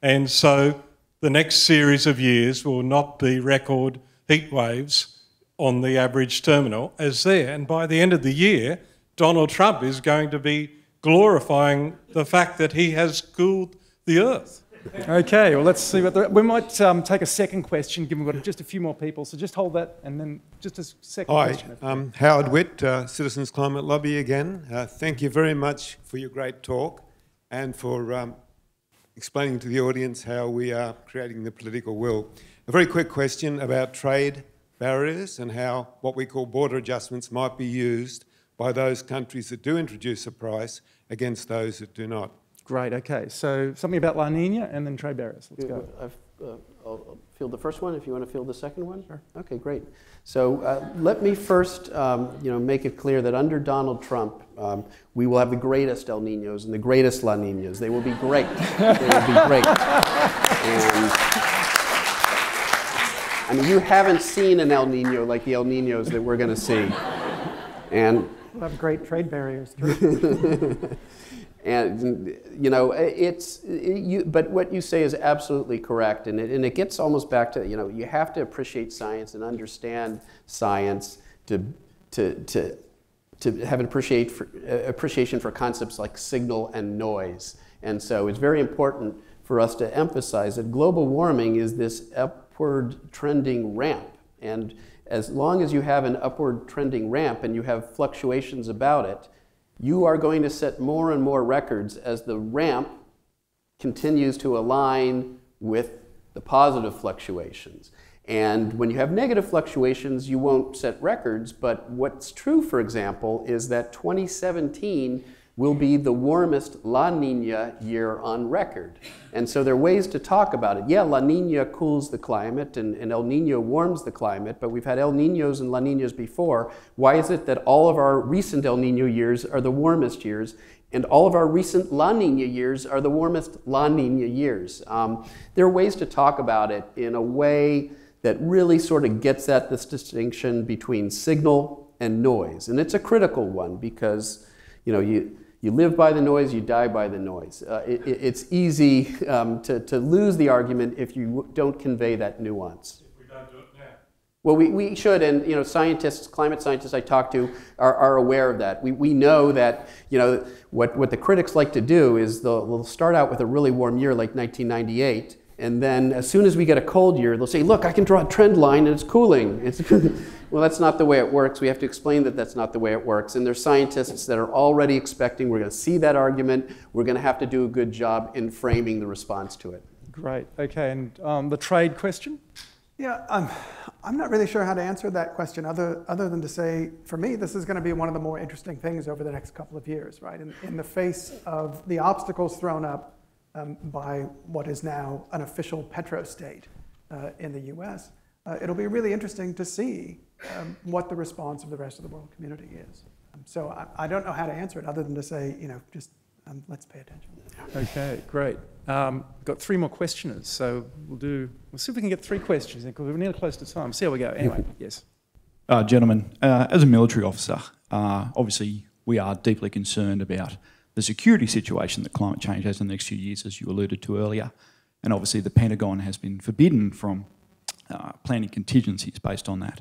and so the next series of years will not be record heat waves on the average terminal as there. And by the end of the year, Donald Trump is going to be glorifying the fact that he has cooled the earth. Okay, well, let's see. We might take a second question, given we've got just a few more people. So just hold that, and then just a second question. Hi, Howard Witt, Citizens Climate Lobby again. Thank you very much for your great talk and for explaining to the audience how we are creating the political will. A very quick question about trade barriers and how what we call border adjustments might be used by those countries that do introduce a price against those that do not. Great, okay. So something about La Nina and then trade barriers. Let's go. I'll field the first one if you want to field the second one. Sure. Okay, great. So let me first make it clear that under Donald Trump, we will have the greatest El Niños and the greatest La Niñas. They will be great. They will be great. I mean, you haven't seen an El Niño like the El Niños that we're going to see. And we'll have great trade barriers too. And, you know, but what you say is absolutely correct. And it gets almost back to, you know, you have to appreciate science and understand science to have an appreciation for concepts like signal and noise. And so it's very important for us to emphasize that global warming is this upward trending ramp. And as long as you have an upward trending ramp and you have fluctuations about it, you are going to set more and more records as the ramp continues to align with the positive fluctuations. And when you have negative fluctuations, you won't set records, but what's true, for example, is that 2017 will be the warmest La Nina year on record. And so there are ways to talk about it. Yeah, La Nina cools the climate and El Nino warms the climate, but we've had El Ninos and La Ninas before. Why is it that all of our recent El Nino years are the warmest years and all of our recent La Nina years are the warmest La Nina years? There are ways to talk about it in a way that really sort of gets at this distinction between signal and noise. And it's a critical one because, you know, you live by the noise, you die by the noise. It's easy to lose the argument if you don't convey that nuance. If we don't do it now. Well, we should, and you know, scientists, climate scientists I talk to are aware of that. We know that, you know, what the critics like to do is they'll start out with a really warm year like 1998, and then as soon as we get a cold year, they'll say, look, I can draw a trend line and it's cooling. Well, that's not the way it works. We have to explain that that's not the way it works. And there's scientists that are already expecting we're going to see that argument. We're going to have to do a good job in framing the response to it. Great. Okay. And the trade question? Yeah, I'm not really sure how to answer that question other than to say, for me, this is going to be one of the more interesting things over the next couple of years, right? In the face of the obstacles thrown up by what is now an official petrostate in the US, it'll be really interesting to see what the response of the rest of the world community is. So I don't know how to answer it other than to say, you know, just let's pay attention. Okay, great. Got three more questioners, so we'll see if we can get three questions because we're nearly close to time. See how we go. Anyway, yes. Gentlemen, as a military officer, obviously we are deeply concerned about the security situation that climate change has in the next few years, as you alluded to earlier. And obviously the Pentagon has been forbidden from planning contingencies based on that.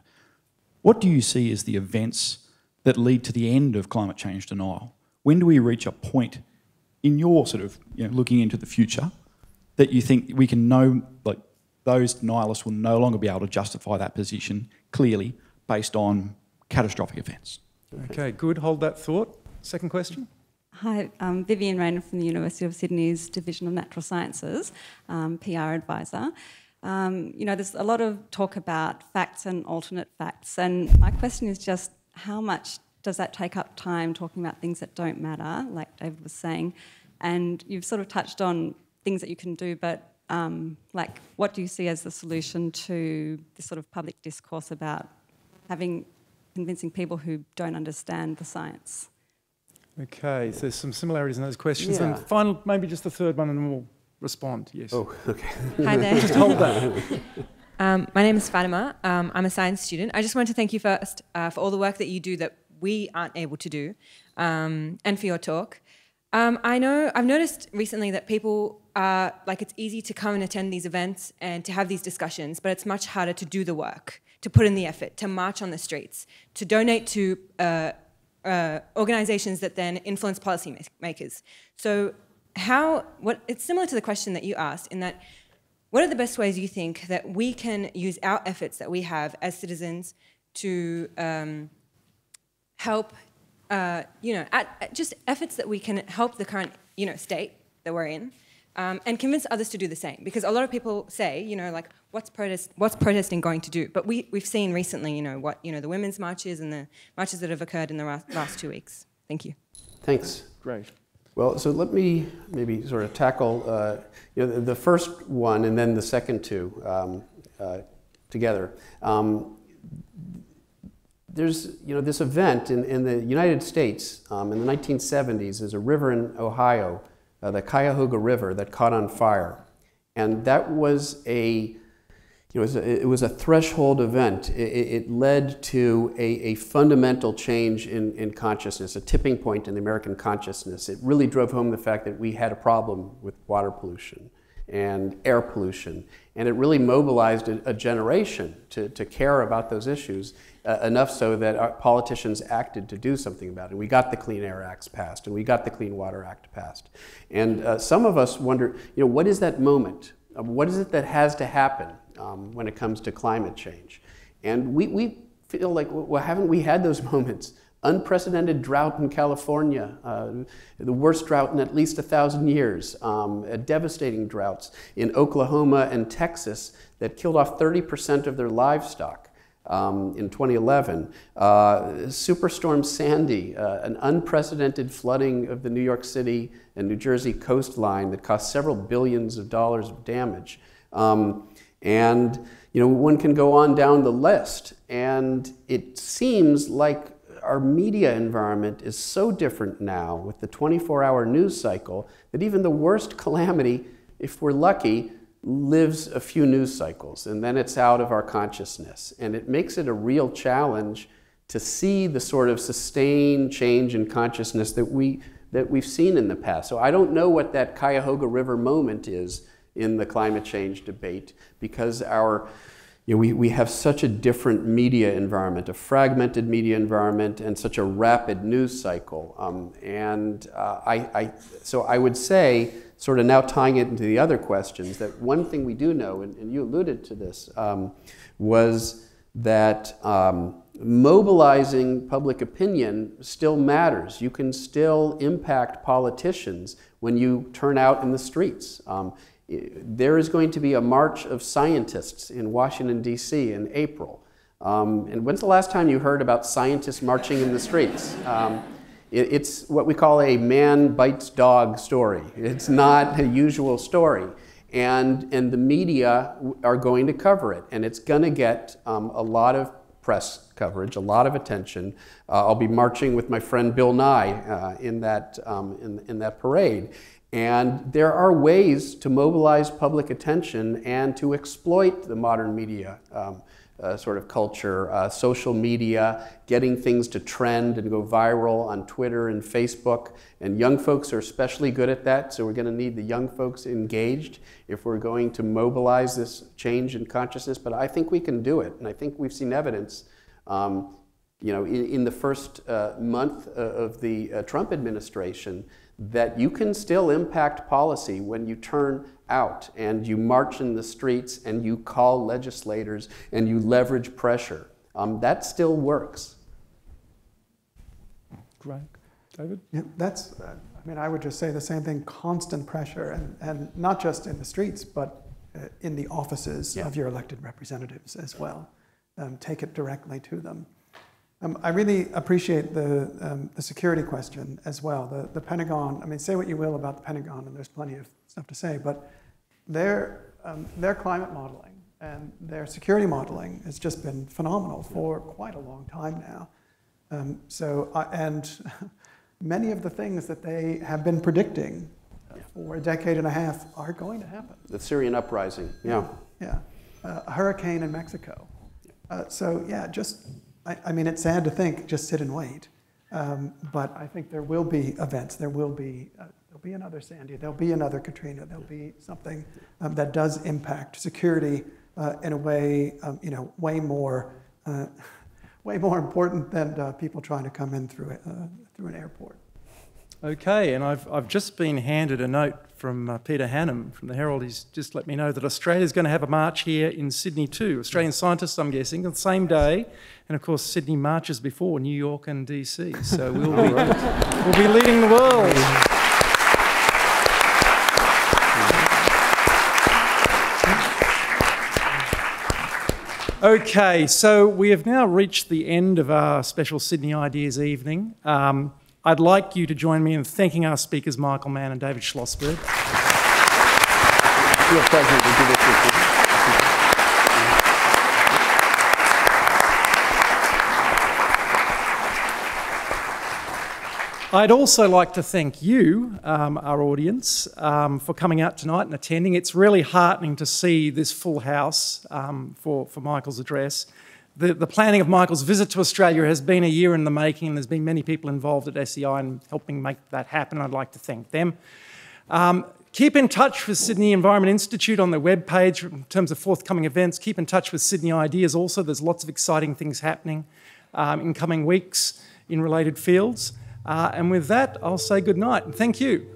What do you see as the events that lead to the end of climate change denial? When do we reach a point in your sort of, you know, looking into the future that you think we can know, like, those denialists will no longer be able to justify that position clearly based on catastrophic events? Okay, good. Hold that thought. Second question. Hi, I'm Vivian Rayner from the University of Sydney's Division of Natural Sciences, PR advisor. You know, there's a lot of talk about facts and alternate facts, and my question is just how much does that take up time talking about things that don't matter, like David was saying, and you've sort of touched on things that you can do, but like what do you see as the solution to this sort of public discourse about convincing people who don't understand the science? Okay, so there's some similarities in those questions, yeah. And final, maybe just the third one and we'll respond, yes. Oh, okay. Hi there. Just hold that. My name is Fatima. I'm a science student. I just wanted to thank you first for all the work that you do that we aren't able to do, and for your talk. I've noticed recently that people are, like, it's easy to come and attend these events and to have these discussions, but it's much harder to do the work, to put in the effort, to march on the streets, to donate to organizations that then influence policy makers. So it's similar to the question that you asked in that, what are the best ways you think that we can use our efforts that we have as citizens to help, you know, just efforts that we can help the current, you know, state that we're in and convince others to do the same? Because a lot of people say, you know, like, what's protesting going to do? But we've seen recently, what, the women's marches and the marches that have occurred in the last 2 weeks. Thank you. Thanks. Great. Well, so let me maybe sort of tackle the first one and then the second two together. There's this event in the United States in the 1970s. There's a river in Ohio, the Cuyahoga River, that caught on fire, and that was a threshold event. It led to a fundamental change in consciousness, a tipping point in the American consciousness. It really drove home the fact that we had a problem with water pollution and air pollution, and it really mobilized a generation to care about those issues, enough so that our politicians acted to do something about it. We got the Clean Air Act passed, and we got the Clean Water Act passed. And some of us wonder, what is that moment? What is it that has to happen when it comes to climate change? And we feel like, well, haven't we had those moments? Unprecedented drought in California, the worst drought in at least 1,000 years, devastating droughts in Oklahoma and Texas that killed off 30% of their livestock in 2011. Superstorm Sandy, an unprecedented flooding of the New York City and New Jersey coastline that cost several billions of dollars of damage. And one can go on down the list, and it seems like our media environment is so different now with the 24-hour news cycle that even the worst calamity, if we're lucky, lives a few news cycles, and then it's out of our consciousness. And it makes it a real challenge to see the sort of sustained change in consciousness that we've seen in the past. So I don't know what that Cuyahoga River moment is in the climate change debate, because our we have such a different media environment, a fragmented media environment, and such a rapid news cycle. So I would say, sort of now tying it into the other questions, that one thing we do know, and you alluded to this, was that mobilizing public opinion still matters. You can still impact politicians when you turn out in the streets. There is going to be a march of scientists in Washington, D.C. in April. And when's the last time you heard about scientists marching in the streets? It's what we call a man bites dog story. It's not a usual story. And the media are going to cover it. And it's going to get a lot of press coverage, a lot of attention. I'll be marching with my friend Bill Nye in that parade. And there are ways to mobilize public attention and to exploit the modern media sort of culture, social media, getting things to trend and go viral on Twitter and Facebook. And young folks are especially good at that, so we're going to need the young folks engaged if we're going to mobilize this change in consciousness. But I think we can do it, and I think we've seen evidence in the first month of the Trump administration that you can still impact policy when you turn out and you march in the streets and you call legislators and you leverage pressure. That still works. Greg, David? Yeah, that's, I would just say the same thing, constant pressure, and not just in the streets, but in the offices of your elected representatives as well. Take it directly to them. I really appreciate the security question as well. The Pentagon, say what you will about the Pentagon, and there's plenty of stuff to say, but their climate modeling and their security modeling has just been phenomenal for quite a long time now. And many of the things that they have been predicting for a decade and a half are going to happen. The Syrian uprising, a hurricane in Mexico. It's sad to think, just sit and wait. But I think there will be events. There will be, there'll be another Sandy. There'll be another Katrina. There'll be something that does impact security in a way, way more important than people trying to come in through an airport. Okay, and I've just been handed a note from Peter Hannam from the Herald. He's just let me know that Australia's going to have a march here in Sydney too. Australian scientists, I'm guessing, on the same day. And of course, Sydney marches before New York and DC. So we'll be, we'll be leading the world. Okay, so we have now reached the end of our special Sydney Ideas evening. I'd like you to join me in thanking our speakers, Michael Mann and David Schlossberg. I'd also like to thank you, our audience, for coming out tonight and attending. It's really heartening to see this full house for Michael's address. The planning of Michael's visit to Australia has been a year in the making, and there's been many people involved at SEI in helping make that happen. I'd like to thank them. Keep in touch with Sydney Environment Institute on their webpage in terms of forthcoming events. Keep in touch with Sydney Ideas also. There's lots of exciting things happening in coming weeks in related fields. And with that, I'll say good night and thank you.